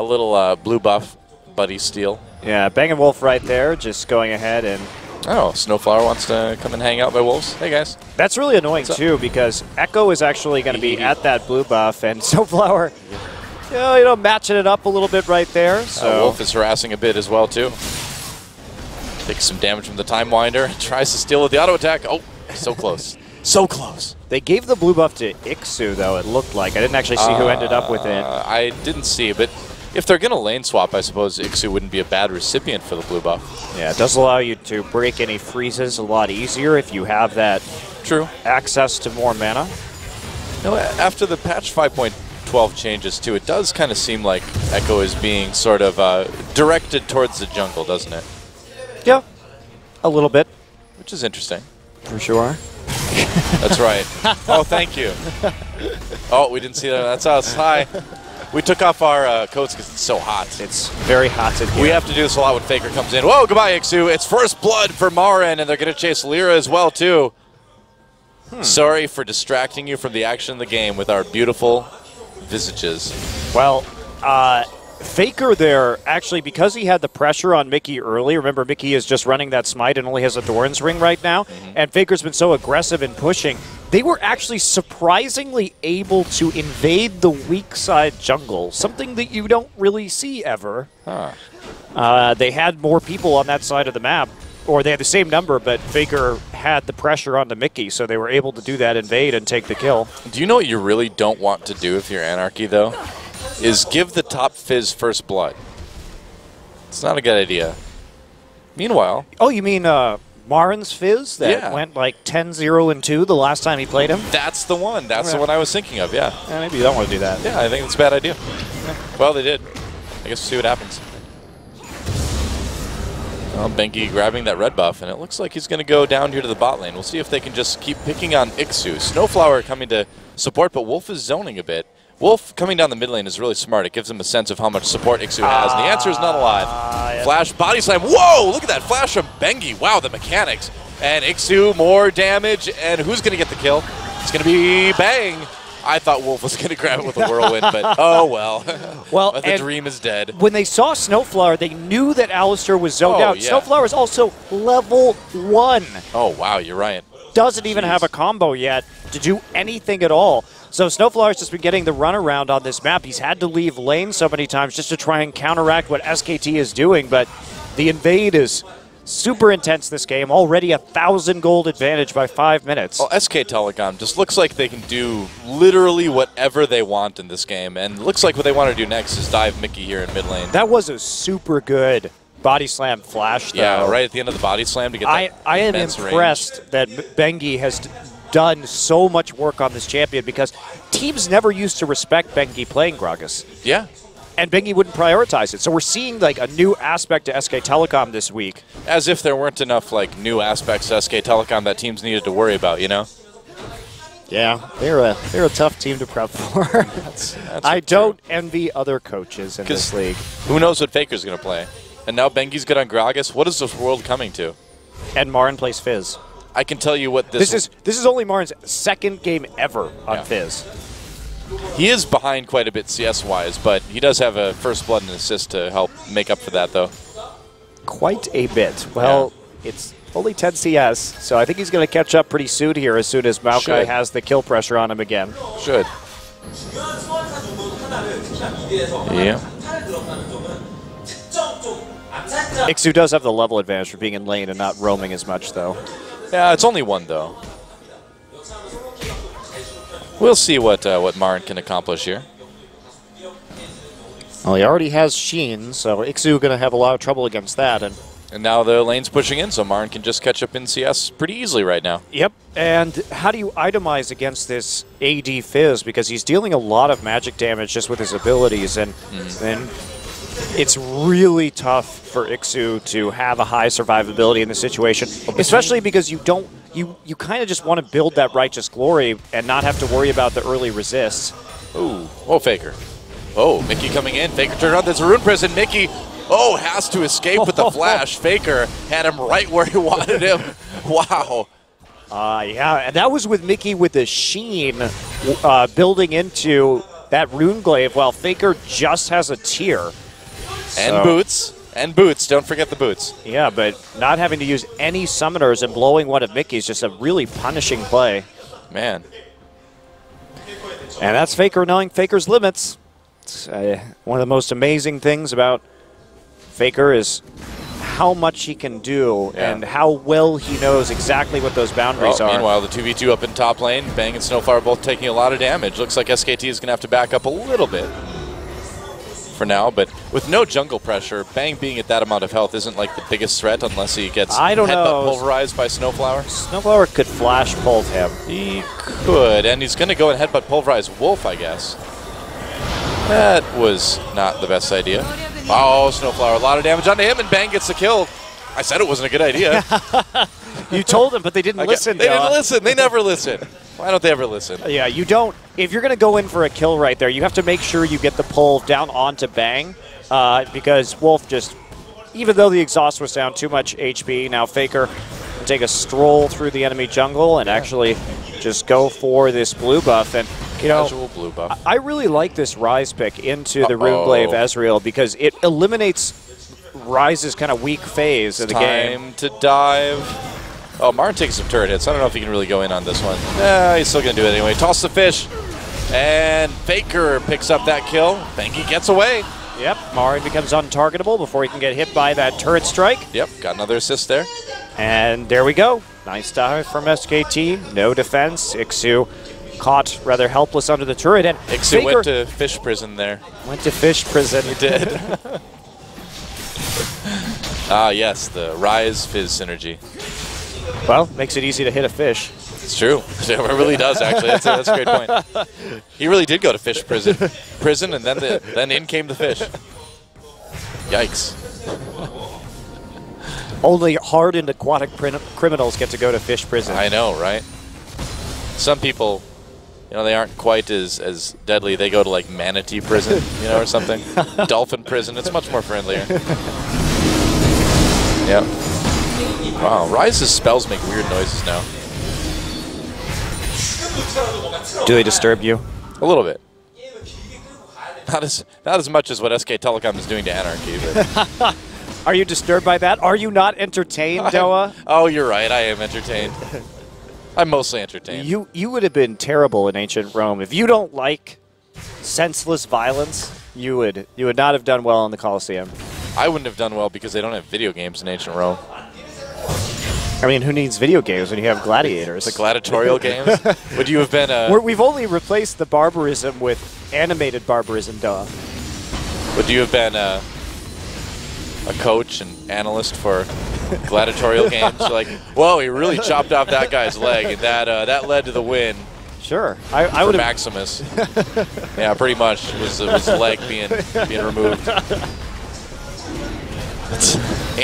little blue buff buddy steal. Yeah, Bang and Wolf right there, just going ahead and... Oh, Snowflower wants to come and hang out by Wolves. Hey, guys. That's really annoying, too, because Ekko is actually going to be at that blue buff, and Snowflower, you know, matching it up a little bit right there. So Wolf is harassing a bit as well, too. Takes some damage from the Time Winder, tries to steal with the auto attack. Oh, so close. So close. They gave the blue buff to Iksu, though, it looked like. I didn't actually see who ended up with it. I didn't see, but... If they're going to lane swap, I suppose Iksu wouldn't be a bad recipient for the blue buff. Yeah, it does allow you to break any freezes a lot easier if you have that access to more mana. No, after the patch 5.12 changes, too, it does kind of seem like Ekko is being sort of directed towards the jungle, doesn't it? Yeah, a little bit. Which is interesting. For sure. That's right. Oh, thank you. Oh, we didn't see that. That's us. Hi. We took off our coats because it's so hot. It's very hot in here. We have to do this a lot when Faker comes in. Whoa, goodbye, Iksu. It's first blood for Marin, and they're going to chase Lira as well, too. Sorry for distracting you from the action of the game with our beautiful visages. Well, Faker there, actually, because he had the pressure on Mickey early, remember Mickey is just running that smite and only has a Doran's Ring right now, and Faker's been so aggressive in pushing. They were actually surprisingly able to invade the weak side jungle, something that you don't really see ever. Huh. They had more people on that side of the map, or they had the same number, but Faker had the pressure on the Mickey, so they were able to do that invade and take the kill. Do you know what you really don't want to do if you're Anarchy, though? Is give the top Fizz first blood. It's not a good idea. Meanwhile... Oh, you mean... Marin's Fizz that went 10-0-2 the last time he played him? That's the one. That's the one I was thinking of, yeah. Maybe you don't want to do that. Yeah, I think it's a bad idea. Yeah. Well, they did. I guess we'll see what happens. Well, Bengi grabbing that red buff, and it looks like he's going to go down here to the bot lane. We'll see if they can just keep picking on Iksu. Snowflower coming to support, but Wolf is zoning a bit. Wolf coming down the mid lane is really smart. It gives him a sense of how much support Iksu has. And the answer is not alive. Flash, body slam. Whoa! Look at that flash from Bengi. Wow, the mechanics. And Iksu, more damage. And who's going to get the kill? It's going to be Bang. I thought Wolf was going to grab it with a whirlwind, but oh well. Well, the dream is dead. When they saw Snowflower, they knew that Alistar was zoned out. Yeah. Snowflower is also level 1. Oh, wow, you're right. Doesn't even have a combo yet to do anything at all. So Snowflower's just been getting the runaround on this map. He's had to leave lane so many times just to try and counteract what SKT is doing, but the invade is super intense this game. Already 1,000 gold advantage by 5 minutes. Well, SK Telecom just looks like they can do literally whatever they want in this game, and looks like what they want to do next is dive Mickey here in mid lane. That was a super good body slam flash, though. Yeah, right at the end of the body slam to get that. I am impressed that Bengi has done so much work on this champion, because teams never used to respect Bengi playing Gragas. Yeah. And Bengi wouldn't prioritize it. So we're seeing like a new aspect to SK Telecom this week. As if there weren't enough like new aspects to SK Telecom that teams needed to worry about, you know? Yeah, they're a tough team to prep for. That's I don't envy other coaches in this league. Who knows what Faker's going to play? And now Bengi's good on Gragas. What is this world coming to? And Marin plays Fizz. I can tell you what this is only Marin's second game ever on Fizz. He is behind quite a bit CS-wise, but he does have a first blood and assist to help make up for that, though. Quite a bit. Well, it's only 10 CS, so I think he's going to catch up pretty soon here as soon as Maokai has the kill pressure on him again. Should. Yeah. Iksu does have the level advantage for being in lane and not roaming as much, though. Yeah, it's only 1, though. We'll see what Marin can accomplish here. Well, he already has Sheen, so Iksu going to have a lot of trouble against that. And now the lane's pushing in, so Marin can just catch up in CS pretty easily right now. Yep, and how do you itemize against this AD Fizz? Because he's dealing a lot of magic damage just with his abilities, and it's really tough for Iksu to have a high survivability in this situation, especially because you don't... You kind of just want to build that righteous glory and not have to worry about the early resists. Ooh. Oh, Faker. Oh, Mickey coming in. Faker turned around. There's a Rune Prison. Mickey, oh, has to escape with the flash. Faker had him right where he wanted him. Wow. Yeah, and that was with Mickey with the Sheen building into that Rune Glaive while Faker just has a tier. And boots. And boots, don't forget the boots. Yeah, but not having to use any summoners and blowing one of Mickey's just a really punishing play. Man. And that's Faker knowing Faker's limits. It's, one of the most amazing things about Faker is how much he can do and how well he knows exactly what those boundaries are. Meanwhile, the 2v2 up in top lane, Bang and Snowflower both taking a lot of damage. Looks like SKT is going to have to back up a little bit for now, but with no jungle pressure, Bang being at that amount of health isn't like the biggest threat unless he gets headbutt pulverized by Snowflower. Snowflower could flash pulve him. He could, and he's going to go and headbutt pulverize Wolf, I guess. That was not the best idea. Oh, Snowflower, a lot of damage onto him, and Bang gets the kill. I said it wasn't a good idea. You told them, but they didn't listen. They didn't listen. They never listen. Why don't they ever listen? Yeah, you don't. If you're going to go in for a kill right there, you have to make sure you get the pull down onto Bang, because Wolf just, even though the exhaust was down, too much HP. Now Faker can take a stroll through the enemy jungle and actually just go for this blue buff. And, you know, casual blue buff. I really like this Ryze pick into the Rune Glaive Ezreal because it eliminates Ryze's kind of weak phase of the game. Time to dive. Oh, Marin takes some turret hits. I don't know if he can really go in on this one. Nah, he's still going to do it anyway. Toss the fish. And Faker picks up that kill. Bengi gets away. Yep, Marin becomes untargetable before he can get hit by that turret strike. Yep, got another assist there. And there we go. Nice dive from SKT. No defense. Iksu caught rather helpless under the turret. And Iksu went to fish prison there. Went to fish prison. He did. Ah, yes, the Ryze Fizz synergy. Well, makes it easy to hit a fish. It's true. It really does, actually. That's a great point. He really did go to fish prison, and then in came the fish. Yikes. Only hardened aquatic criminals get to go to fish prison. I know, right? Some people, you know, they aren't quite as deadly. They go to, like, manatee prison, you know, or something. Dolphin prison. It's much more friendlier. Yep. Wow, Ryze's spells make weird noises now. Do they disturb you? A little bit. Not as much as what SK Telecom is doing to Anarchy. But. Are you disturbed by that? Are you not entertained, Doa? Oh, you're right. I am entertained. I'm mostly entertained. You would have been terrible in ancient Rome if you don't like senseless violence. You would not have done well in the Colosseum. I wouldn't have done well because they don't have video games in ancient Rome. I mean, who needs video games when you have gladiators? The gladiatorial games? Would you have been a... We've only replaced the barbarism with animated barbarism, duh. Would you have been a coach and analyst for gladiatorial games? You're like, whoa, he really chopped off that guy's leg, and that led to the win. Sure. I would Maximus. Yeah, pretty much. It was the leg being removed.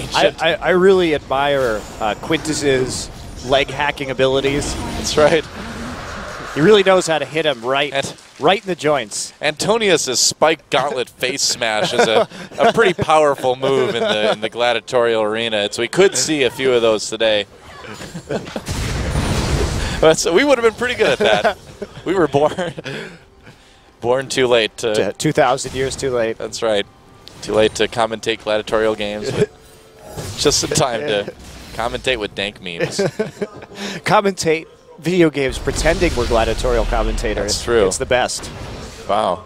I really admire Quintus's leg hacking abilities. That's right. He really knows how to hit him right in the joints. Antonius's spike gauntlet face smash is a pretty powerful move in the gladiatorial arena. So we could see a few of those today. So we would have been pretty good at that. We were born too late. 2,000 years too late. That's right. Too late to commentate gladiatorial games. Just in time to commentate with dank memes. Commentate video games pretending we're gladiatorial commentators. That's true. It's the best. Wow.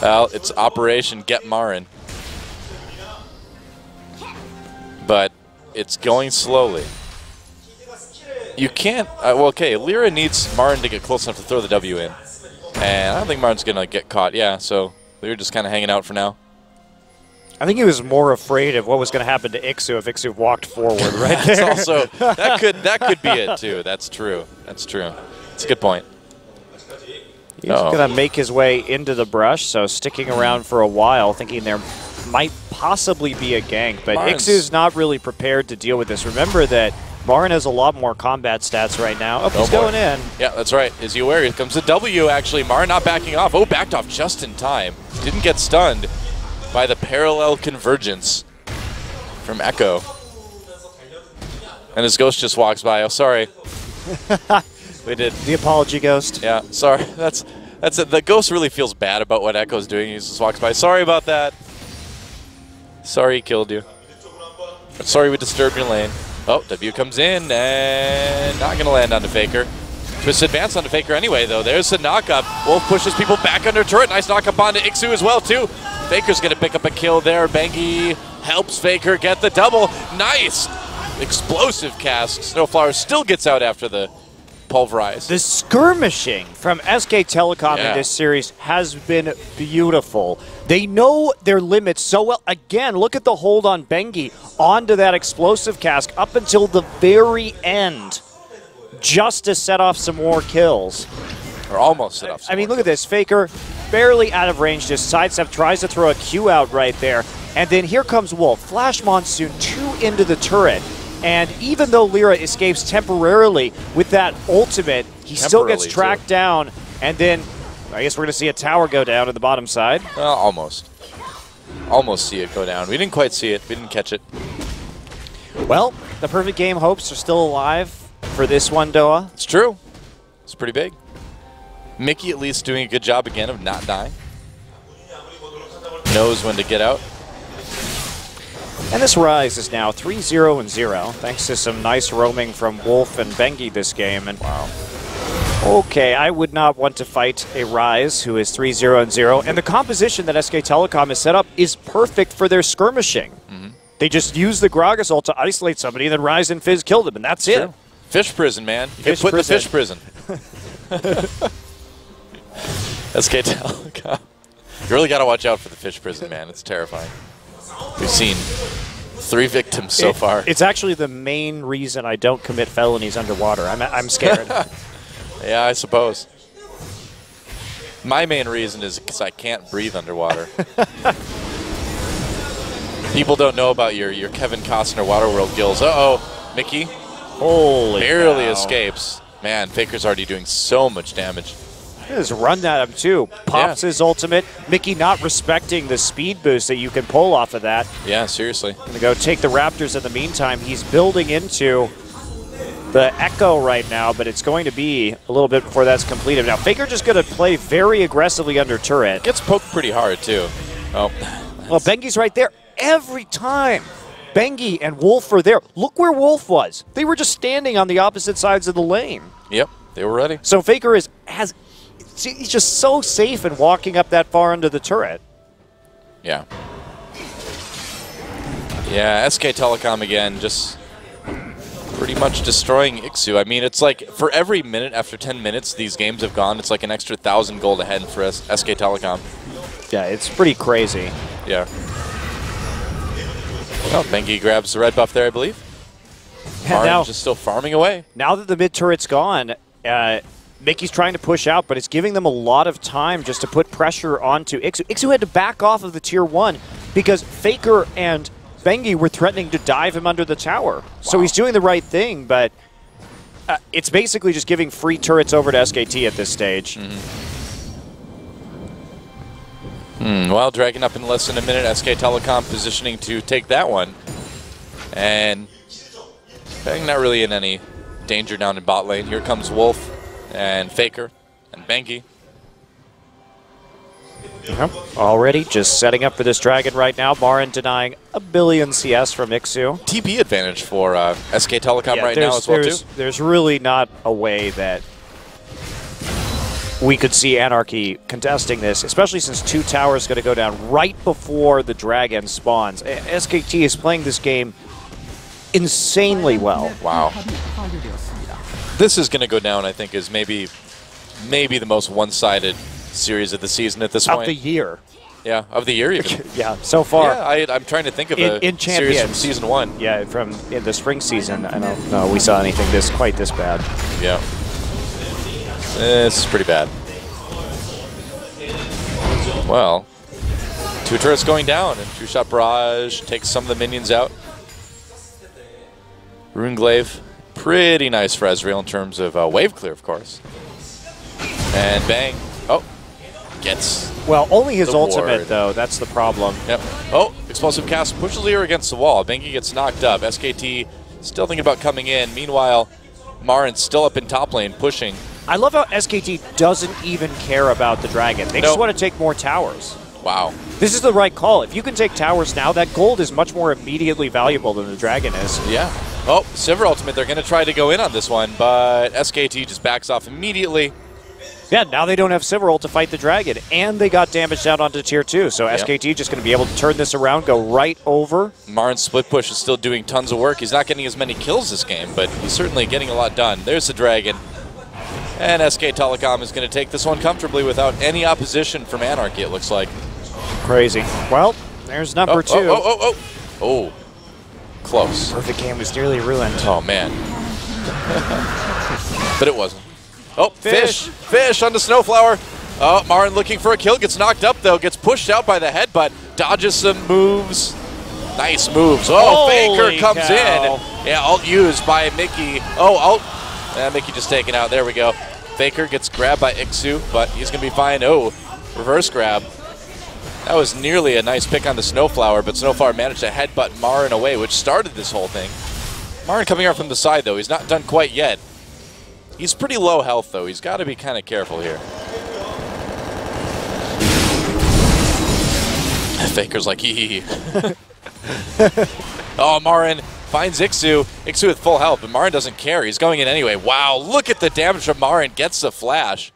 Well, it's Operation Get Marin. But it's going slowly. You can't... well, okay, Lira needs Marin to get close enough to throw the W in. And I don't think Marin's going to get caught. Yeah, so... We were just kind of hanging out for now. I think he was more afraid of what was going to happen to Iksu if Iksu walked forward, right? That's also, that could be it, too. That's true. That's true. That's a good point. He's going to make his way into the brush, so sticking around for a while, thinking there might possibly be a gank. But Iksu's not really prepared to deal with this. Remember that Marin has a lot more combat stats right now. Oh, he's going in. Yeah, that's right. Is he aware? Here comes the W, actually. Marin not backing off. Oh, backed off just in time. Didn't get stunned by the parallel convergence from Ekko. And his ghost just walks by. Oh, sorry. We did. The apology ghost. Yeah, sorry. That's it. The ghost really feels bad about what Ekko's doing. He just walks by. Sorry about that. Sorry he killed you. Sorry we disturbed your lane. Oh, W comes in, and not going to land onto Faker. Twist advance onto Faker anyway, though. There's the knock-up. Wolf pushes people back under turret. Nice knock-up onto Iksu as well, too. Faker's going to pick up a kill there. Bengi helps Faker get the double. Nice! Explosive cast. Snowflower still gets out after the pulverize. The skirmishing from SK Telecom in this series has been beautiful. They know their limits so well. Again, look at the hold on Bengi onto that explosive cask up until the very end, just to set off some more kills. Or almost set off some more kills. Look at this. Faker barely out of range, just sidestep, tries to throw a Q out right there. And then here comes Wolf. Flash Monsoon 2 into the turret. And even though Lira escapes temporarily with that ultimate, he still gets tracked down. And then I guess we're going to see a tower go down to the bottom side. Well, almost. Almost see it go down. We didn't quite see it. We didn't catch it. Well, the perfect game hopes are still alive for this one, Doa. It's true. It's pretty big. Mickey at least doing a good job again of not dying. Knows when to get out. And this Ryze is now 3-0-0, thanks to some nice roaming from Wolf and Bengi this game. And wow. Okay, I would not want to fight a Ryze who is 3-0-0. And the composition that SK Telecom has set up is perfect for their skirmishing. Mm-hmm. They just use the Gragas ult to isolate somebody, then Ryze and Fizz killed him, and that's it. Fish prison, man. Fish put prison. The fish prison. SK Telecom. You really got to watch out for the fish prison, man. It's terrifying. We've seen 3 victims so far. It's actually the main reason I don't commit felonies underwater. I'm scared. Yeah, I suppose. My main reason is because I can't breathe underwater. People don't know about your Kevin Costner Waterworld gills. Uh-oh, Mickey. Holy barely cow. Escapes. Man, Faker's already doing so much damage. Just run that up too. Pops his ultimate. Mickey not respecting the speed boost that you can pull off of that. Yeah, seriously. Gonna go take the Raptors in the meantime. He's building into the Ekko right now, but it's going to be a little bit before that's completed. Now, Faker just gonna play very aggressively under turret. Gets poked pretty hard too. Oh. Well, Bengi's right there every time. Bengi and Wolf are there. Look where Wolf was. They were just standing on the opposite sides of the lane. Yep, they were ready. So Faker he's just so safe in walking up that far into the turret. Yeah. Yeah, SK Telecom again, just pretty much destroying Iksu. I mean, it's like for every minute after 10 minutes these games have gone, it's like an extra 1,000 gold ahead for SK Telecom. Yeah, it's pretty crazy. Yeah. Well, Bengi grabs the red buff there, I believe. Marin just still farming away. Now that the mid turret's gone, Mickey's trying to push out, but it's giving them a lot of time just to put pressure onto Iksu. Iksu had to back off of the tier 1 because Faker and Bengi were threatening to dive him under the tower. Wow. So he's doing the right thing, but it's basically just giving free turrets over to SKT at this stage. Mm-hmm. Well, dragging up in less than a minute, SK Telecom positioning to take that one. And Bang not really in any danger down in bot lane. Here comes Wolf and Faker and Bengi. Yep. Already just setting up for this dragon right now. Marin denying a billion CS from Iksu. TP advantage for SK Telecom right now as well, too. There's really not a way that we could see Anarchy contesting this, especially since two towers going to go down right before the dragon spawns. SKT is playing this game insanely well. Wow. This is going to go down, I think, is maybe the most one-sided series of the season at this point. Of the year. Yeah, of the year even. Yeah, so far. Yeah, I'm trying to think of a series from season one. Yeah, from in the spring season. I don't know we saw anything quite this bad. Yeah. This is pretty bad. Well, two turrets going down, and two-shot barrage takes some of the minions out. Rune Glaive, pretty nice for Ezreal in terms of wave clear, of course. And Bang, gets. Well, only his ultimate though. That's the problem. Yep. Oh, Explosive Cask pushes Lira against the wall. Bengi gets knocked up. SKT still thinking about coming in. Meanwhile, Marin's still up in top lane pushing. I love how SKT doesn't even care about the dragon. They just want to take more towers. Wow. This is the right call. If you can take towers now, that gold is much more immediately valuable than the dragon is. Yeah. Oh, Sivir ultimate. They're going to try to go in on this one, but SKT just backs off immediately. Yeah, now they don't have Sivir ult to fight the dragon, and they got damaged out onto tier 2, so SKT just going to be able to turn this around, go right over. Marin's split push is still doing tons of work. He's not getting as many kills this game, but he's certainly getting a lot done. There's the dragon. And SK Telecom is going to take this one comfortably without any opposition from Anarchy, it looks like. Crazy. Well, there's number two. Oh. Close. Perfect game was nearly ruined. Oh, man. But it wasn't. Oh, Fish. Fish onto Snowflower. Oh, Marin looking for a kill. Gets knocked up, though. Gets pushed out by the headbutt. Dodges some moves. Nice moves. Oh, Faker comes in. Yeah, ult used by Mickey. Mickey just taken out. There we go. Faker gets grabbed by Iksu, but he's going to be fine. Oh, reverse grab. That was nearly a nice pick on the Snowflower, but Snowflower managed to headbutt Marin away, which started this whole thing. Marin coming out from the side, though. He's not done quite yet. He's pretty low health, though. He's got to be kind of careful here. Faker's like, hee hee. Oh, Marin finds Iksu. Iksu with full health, but Marin doesn't care. He's going in anyway. Wow, look at the damage from Marin. Gets the flash.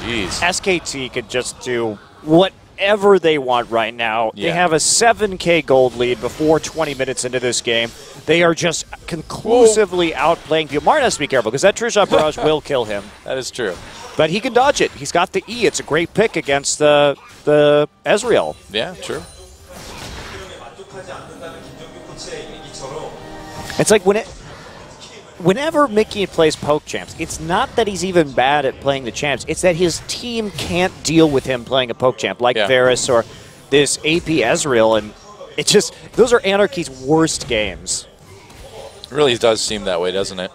Jeez. SKT could just do whatever they want right now. Yeah. They have a 7K gold lead before 20 minutes into this game. They are just conclusively outplaying people. Marin has to be careful because that Trishot Barrage will kill him. That is true. But he can dodge it. He's got the E. It's a great pick against the Ezreal. Yeah, true. It's like whenever Mickey plays poke champs, it's not that he's even bad at playing the champs. It's that his team can't deal with him playing a poke champ like Varus or this AP Ezreal. And it just, those are Anarchy's worst games. It really does seem that way, doesn't it?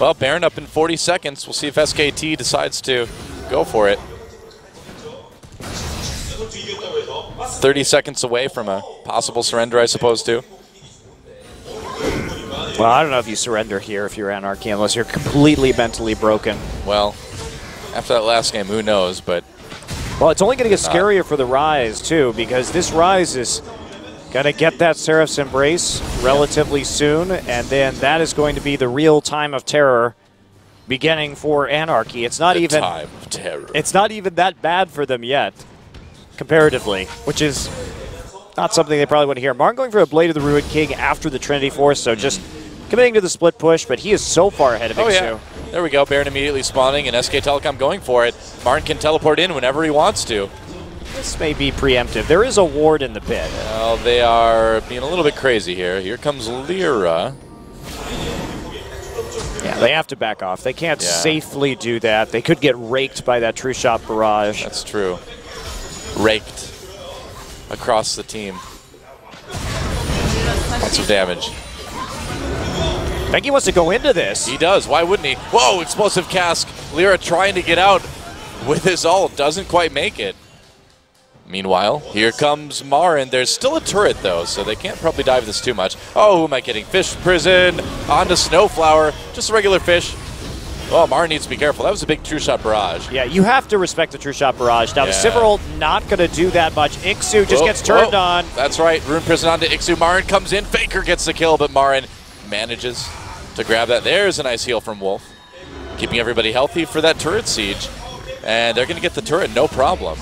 Well, Baron up in 40 seconds. We'll see if SKT decides to go for it. 30 seconds away from a possible surrender, I suppose, too. Well, I don't know if you surrender here if you're Anarchy, unless you're completely mentally broken. Well, after that last game, who knows, but... Well, it's only going to get scarier for the Ryze, too, because this Ryze is going to get that Seraph's Embrace relatively soon, and then that is going to be the real time of terror beginning for Anarchy. It's not even time of terror. It's not even that bad for them yet, comparatively, which is not something they probably want to hear. Marin going for a Blade of the Ruined King after the Trinity Force, so just committing to the split push, but he is so far ahead of Iksu. Yeah. There we go, Baron immediately spawning, and SK Telecom going for it. Marin can teleport in whenever he wants to. This may be preemptive. There is a ward in the pit. Well, they are being a little bit crazy here. Here comes Lira. Yeah, they have to back off. They can't safely do that. They could get raked by that True Shot barrage. That's true. Raked. Across the team. Lots of damage. Bengi wants to go into this. He does. Why wouldn't he? Whoa, Explosive Cask. Lira trying to get out with his ult. Doesn't quite make it. Meanwhile, here comes Marin. There's still a turret, though, so they can't probably dive this too much. Oh, who am I kidding? Fish Prison. Onto Snowflower. Just a regular fish. Oh, Marin needs to be careful. That was a big True Shot barrage. Yeah, you have to respect the True Shot barrage. Now, the Sivir ult not going to do that much. Iksu just gets turned on. That's right. Rune Prison onto Iksu. Marin comes in. Faker gets the kill, but Marin manages to grab that. There's a nice heal from Wolf. Keeping everybody healthy for that turret siege. And they're going to get the turret, no problem.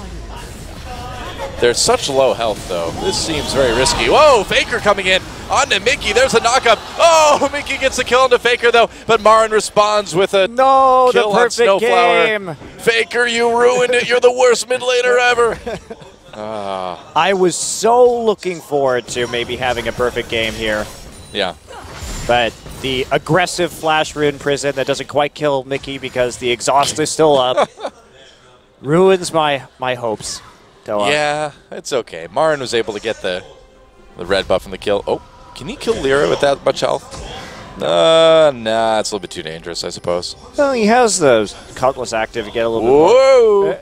They're such low health, though. This seems very risky. Whoa, Faker coming in onto Mickey. There's a knockup. Oh, Mickey gets the kill onto Faker, though. But Marin responds with a kill on Snowflower. Game. Faker, you ruined it. You're the worst mid laner ever. I was so looking forward to maybe having a perfect game here. Yeah. But the aggressive flash Rune Prison that doesn't quite kill Mickey because the exhaust is still up ruins my hopes. Yeah, it's okay. Marin was able to get the red buff and the kill. Oh, can he kill Lira with that much health? Nah, it's a little bit too dangerous, I suppose. Well, he has the Cutlass active to get a little bit more.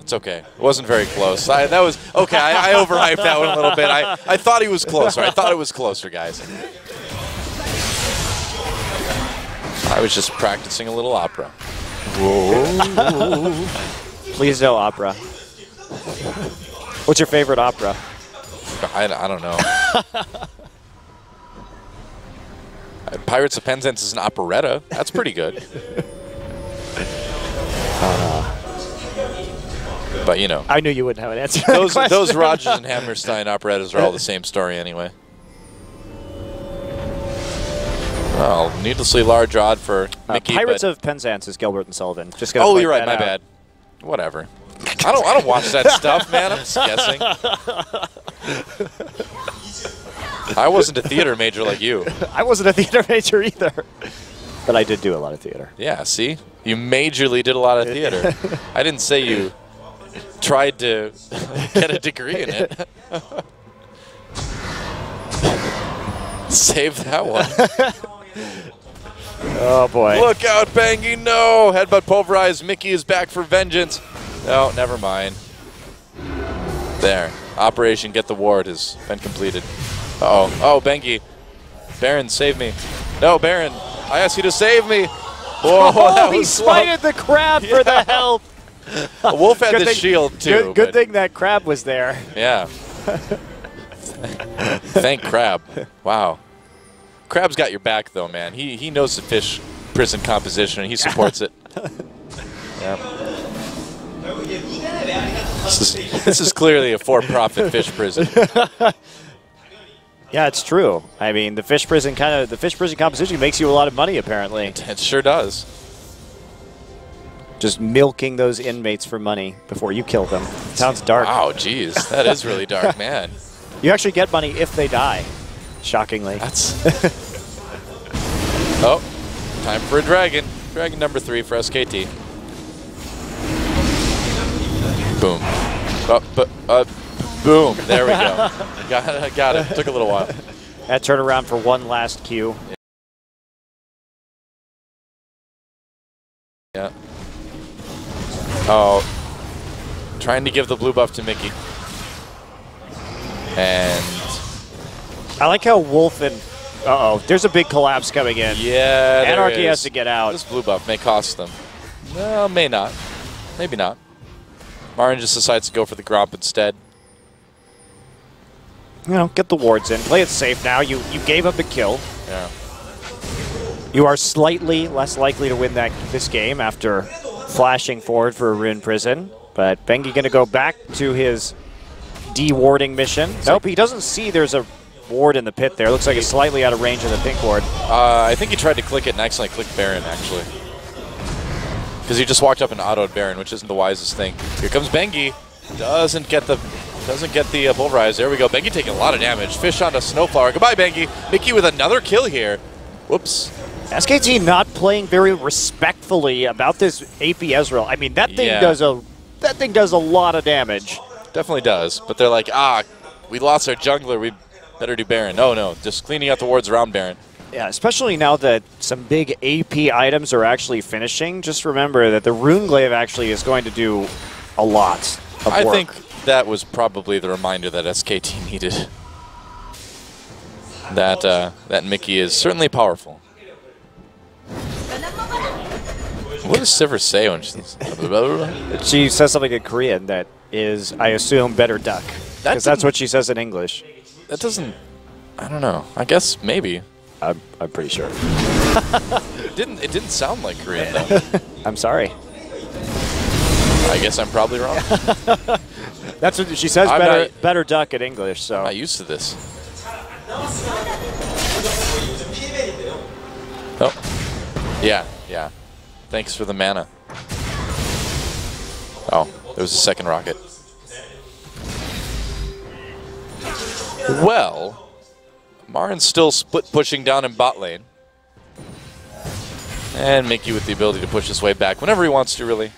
It's okay. It wasn't very close. That was okay. I overhyped that one a little bit. I thought he was closer. I thought it was closer, guys. I was just practicing a little opera. Whoa. Please no opera. What's your favorite opera? I don't know. Pirates of Penzance is an operetta. That's pretty good. But, you know. I knew you wouldn't have an answer to that question. Those Rodgers and Hammerstein operettas are all the same story anyway. Well, needlessly large odd for Mickey. Pirates of Penzance is Gilbert and Sullivan. Just gonna you're right. My bad. Whatever. I don't watch that stuff, man. I'm just guessing. I wasn't a theater major like you. I wasn't a theater major either. But I did do a lot of theater. Yeah, see? You majorly did a lot of theater. I didn't say you tried to get a degree in it. Save that one. Oh, boy. Look out, Bengi. No. Headbutt pulverized. Mickey is back for vengeance. Oh, never mind. There. Operation Get the Ward has been completed. Uh-oh. Oh, Bengi. Baron, save me. No, Baron. I asked you to save me. Whoa, that he smited the crab for the help. Wolf had the shield, too. Good thing that crab was there. Yeah. Thank crab. Wow. Crab's got your back, though, man. He knows the Fish Prison composition, and he supports it. Yeah. This is clearly a for-profit fish prison. Yeah, it's true. I mean, the fish prison composition makes you a lot of money, apparently. It sure does. Just milking those inmates for money before you kill them. It sounds dark. Wow, jeez, that is really dark, man. You actually get money if they die. Shockingly. That's oh, time for a dragon. Dragon number 3 for SKT. Boom. Boom. There we go. Got it. Took a little while. That turnaround for one last Q. Yeah. Oh. Trying to give the blue buff to Mickey. And I like how Wolf and... Uh-oh. There's a big collapse coming in. Yeah, Anarchy has to get out. This blue buff may cost them. No, may not. Maybe not. Marin just decides to go for the Gromp instead. You know, get the wards in. Play it safe now. You gave up the kill. Yeah. You are slightly less likely to win this game after flashing forward for Rune Prison. But Bengi going to go back to his de-warding mission. Nope, he doesn't see there's a ward in the pit there. Looks like it's slightly out of range of the pink ward. I think he tried to click it and accidentally clicked Baron, actually. Because he just walked up and autoed Baron, which isn't the wisest thing. Here comes Bengi. Doesn't get the bull rise. There we go. Bengi taking a lot of damage. Fish onto Snowflower. Goodbye, Bengi. Mickey with another kill here. Whoops. SKT not playing very respectfully about this AP Ezreal. I mean, that thing does a lot of damage. Definitely does. But they're like, ah, we lost our jungler. We better do Baron. Oh no, just cleaning out the wards around Baron. Yeah, especially now that some big AP items are actually finishing. Just remember that the Rune Glaive actually is going to do a lot of work. I think that was probably the reminder that SKT needed. That that Mickey is certainly powerful. What does Sivir say when she says something in Korean that is, I assume, better duck? Because that's what she says in English. That doesn't... I don't know. I guess maybe. I'm pretty sure. It didn't sound like Korean, though. I'm sorry. I guess I'm probably wrong. That's what she says, better duck in English, so... I'm not used to this. Oh. Yeah, yeah. Thanks for the mana. Oh, there was a second rocket. Well, Marin's still split pushing down in bot lane. And Mickey with the ability to push his way back whenever he wants to, really.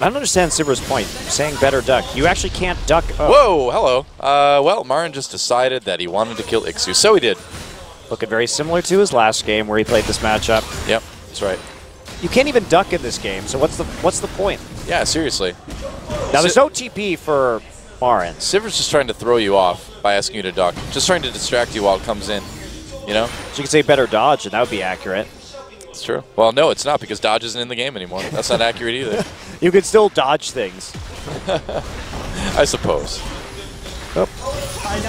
I don't understand Sivir's point, saying better duck. You actually can't duck up. Whoa, hello. Well, Marin just decided that he wanted to kill Iksu, so he did. Looking very similar to his last game where he played this matchup. Yep. That's right. You can't even duck in this game, so what's the point? Yeah, seriously. Now there's no TP for Marin. Sivir's just trying to throw you off by asking you to duck. Just trying to distract you while it comes in, you know? So you could say better dodge, and that would be accurate. It's true. Well, no, it's not, because dodge isn't in the game anymore. That's not accurate either. You could still dodge things. I suppose. Oh.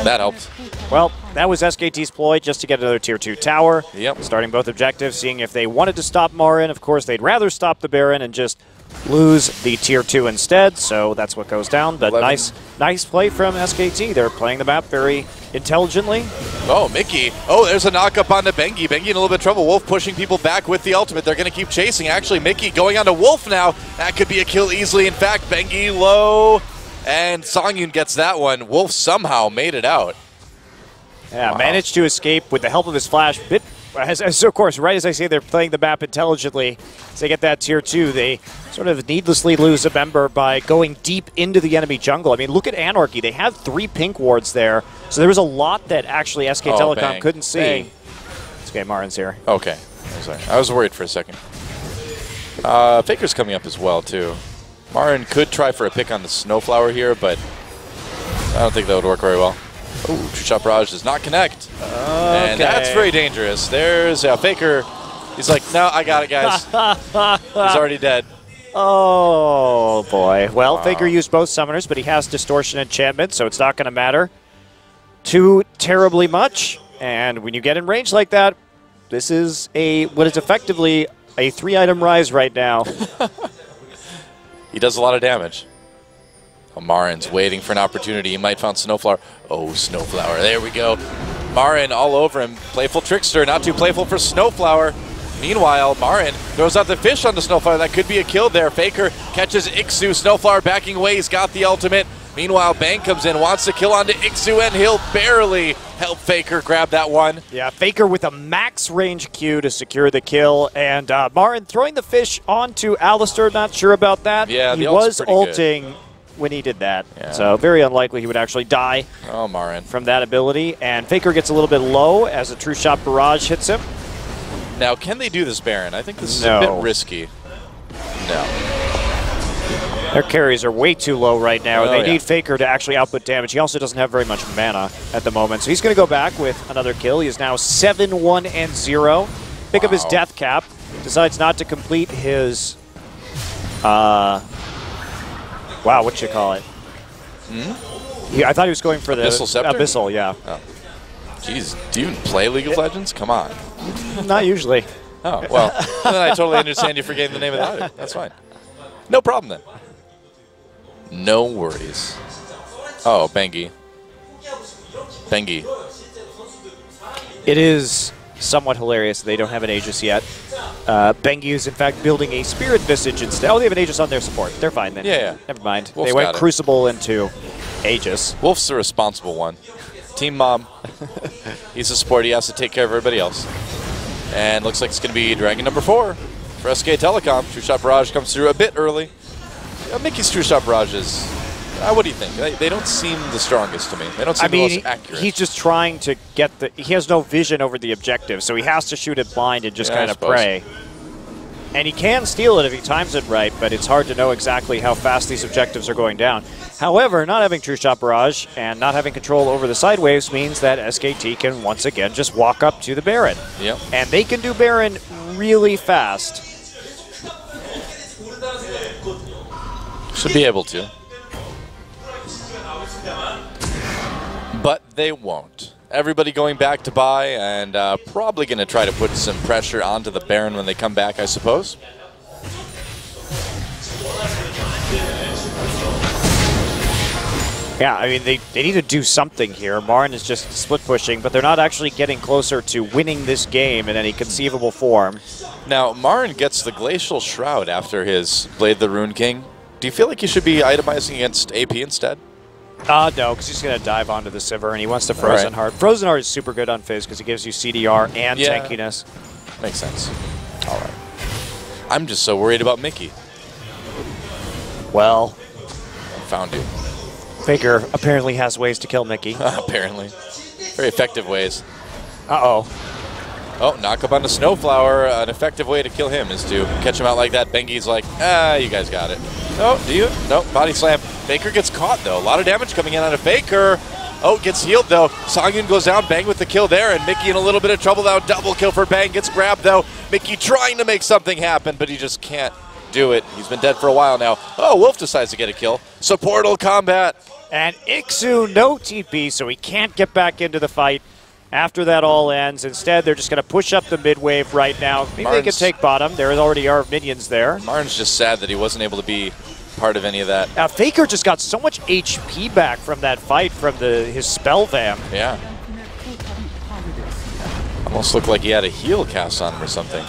That helped. Well, that was SKT's ploy just to get another Tier 2 tower. Yep. Starting both objectives, seeing if they wanted to stop Marin. Of course, they'd rather stop the Baron and just lose the Tier 2 instead, so that's what goes down. But 11. Nice play from SKT. They're playing the map very intelligently. Oh, Mickey. Oh, there's a knock-up onto Bengi. Bengi in a little bit of trouble. Wolf pushing people back with the ultimate. They're going to keep chasing. Actually, Mickey going onto Wolf now. That could be a kill easily. In fact, Bengi low... And Songyun gets that one. Wolf somehow made it out. Yeah, wow. Managed to escape with the help of his flash. Of course, right as I say, they're playing the map intelligently. As they get that Tier 2, they sort of needlessly lose a member by going deep into the enemy jungle. I mean, look at Anarchy. They have 3 pink wards there, so there was a lot that actually SK Telecom couldn't see. Bang. Okay, Marin's here. Okay. Sorry. I was worried for a second. Faker's coming up as well, too. Marin could try for a pick on the Snowflower here, but I don't think that would work very well. Oh, True Shot Barrage does not connect. Okay. And that's very dangerous. There's a Faker. He's like, no, I got it, guys. He's already dead. Oh, boy. Well, Faker used both summoners, but he has Distortion Enchantment, so it's not going to matter too terribly much. And when you get in range like that, this is what is effectively a 3-item Ryze right now. He does a lot of damage. Marin's waiting for an opportunity. He might find Snowflower. Oh, Snowflower. There we go. Marin all over him. Playful trickster. Not too playful for Snowflower. Meanwhile, Marin throws out the fish on the Snowflower. That could be a kill there. Faker catches Iksu. Snowflower backing away. He's got the ultimate. Meanwhile, Bang comes in, wants to kill onto Iksu, and he'll barely help Faker grab that one. Yeah, Faker with a max range Q to secure the kill, and Marin throwing the fish onto Alistar, not sure about that. Yeah, he was ulting when he did that, so very unlikely he would actually die Marin from that ability. And Faker gets a little bit low as a True Shot Barrage hits him. Now, can they do this, Baron? I think this is a bit risky. No. Their carries are way too low right now. They need Faker to actually output damage. He also doesn't have very much mana at the moment. So he's going to go back with another kill. He is now 7-1-0. Pick up his death cap. Decides not to complete his... wow, what you call it? Hmm? Yeah, I thought he was going for the... Abyssal Scepter? Abyssal, yeah. Oh. Jeez, do you play League of Legends? Come on. Not usually. Oh, well, then I totally understand you forgetting the name of the item. That's fine. No problem, then. No worries. Oh, Bengi. Bengi. It is somewhat hilarious they don't have an Aegis yet. Bengi is, in fact, building a Spirit Visage instead. Oh, they have an Aegis on their support. They're fine, then. Yeah, yeah. Never mind. Wolf's they went Crucible into Aegis. Wolf's the responsible one. Team Mom. He's a support. He has to take care of everybody else. And looks like it's going to be Dragon number 4 for SK Telecom. True Shot Barrage comes through a bit early. You know, Mickey's True Shot Barrages, what do you think? They don't seem the strongest to me. They don't seem the most accurate. He's just trying to get the... He has no vision over the objective, so he has to shoot it blind and just kind of pray. And he can steal it if he times it right, but it's hard to know exactly how fast these objectives are going down. However, not having True Shot Barrage and not having control over the side waves means that SKT can once again just walk up to the Baron. Yep. And they can do Baron really fast. Should be able to. But they won't. Everybody going back to buy and probably going to try to put some pressure onto the Baron when they come back, I suppose. Yeah, I mean, they need to do something here. Marin is just split pushing, but they're not actually getting closer to winning this game in any conceivable form. Now, Marin gets the Glacial Shroud after his Blade the Rune King. Do you feel like you should be itemizing against AP instead? No, because he's going to dive onto the Sivir, and he wants the Frozen Heart. Frozen Heart is super good on Fizz because it gives you CDR and tankiness. Makes sense. All right. I'm just so worried about Mickey. Well. Found you. Faker apparently has ways to kill Mickey. Apparently. Very effective ways. Uh-oh. Oh, knock up on the Snowflower. An effective way to kill him is to catch him out like that. Bengi's like, ah, you guys got it. Oh, do you? No, body slam. Faker gets caught, though. A lot of damage coming in on a Faker. Oh, gets healed, though. Songyun goes down. Bang with the kill there. And Mickey in a little bit of trouble, though. Double kill for Bang. Gets grabbed, though. Mickey trying to make something happen, but he just can't do it. He's been dead for a while now. Oh, Wolf decides to get a kill. Supportal combat. And Iksu, no TP, so he can't get back into the fight after that all ends. Instead, they're just going to push up the mid-wave right now. Maybe they can take bottom. There already are minions there. Marin's just sad that he wasn't able to be part of any of that. Now, Faker just got so much HP back from that fight from his spell vamp. Yeah. Almost looked like he had a heal cast on him or something.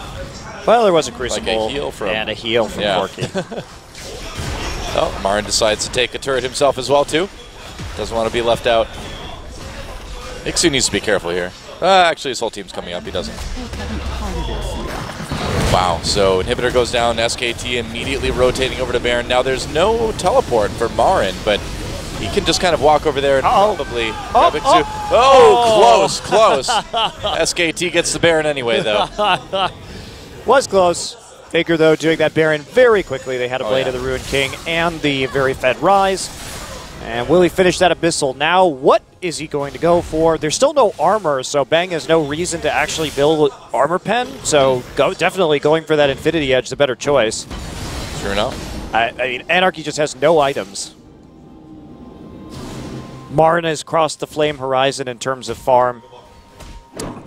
Well, there was a Crucible. Like a heal from... And a heal from Corki. Oh, Marin decides to take a turret himself as well, too. Doesn't want to be left out. Iksu needs to be careful here. Actually, his whole team's coming up. He doesn't. Wow, so Inhibitor goes down. SKT immediately rotating over to Baron. Now, there's no teleport for Marin, but he can just kind of walk over there and probably grab Iksu. Close. SKT gets the Baron anyway, though. Was close. Faker, though, doing that Baron very quickly. They had a Blade of the Rune King and the very fed Ryze. And will he finish that Abyssal? Now, what is he going to go for? There's still no armor, so Bang has no reason to actually build armor pen. So definitely going for that Infinity Edge is the better choice. Sure enough. I mean, Anarchy just has no items. Marin has crossed the flame horizon in terms of farm.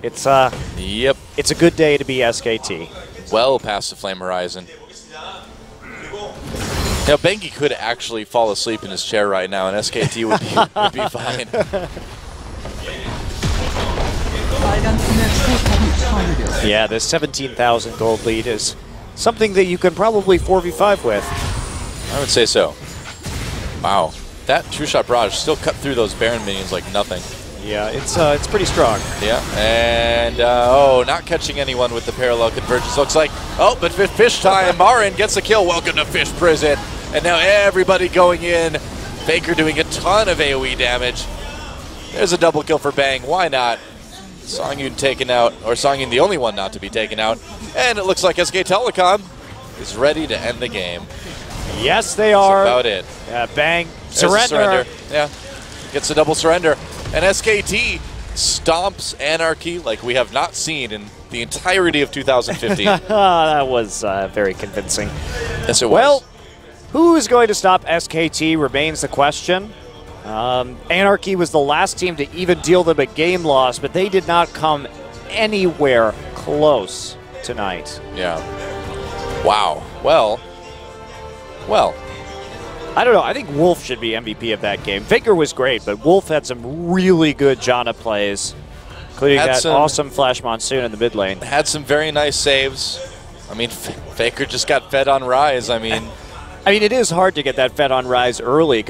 It's it's a good day to be SKT. Well past the flame horizon. Now, Bengi could actually fall asleep in his chair right now, and SKT would be fine. Yeah, the 17,000 gold lead is something that you can probably 4v5 with. I would say so. Wow. That True Shot Barrage still cut through those Baron minions like nothing. Yeah, it's pretty strong. Yeah, and not catching anyone with the parallel convergence looks like. Oh, but fish time. Marin gets the kill. Welcome to Fish Prison. And now everybody going in. Faker doing a ton of AoE damage. There's a double kill for Bang. Why not? Songyun taken out, or Songyun the only one not to be taken out. And it looks like SK Telecom is ready to end the game. Yes, they are. That's about it. Yeah, Bang. Surrender. Yeah, gets a double surrender. And SKT stomps Anarchy like we have not seen in the entirety of 2015. That was very convincing. Yes, it was. Well, who is going to stop SKT remains the question. Anarchy was the last team to even deal them a game loss, but they did not come anywhere close tonight. Yeah. Wow. Well, I don't know. I think Wolf should be MVP of that game. Faker was great, but Wolf had some really good Janna plays, including that awesome Flash Monsoon in the mid lane. Had some very nice saves. I mean, Faker just got fed on Ryze. I mean, it is hard to get that fed on Ryze early.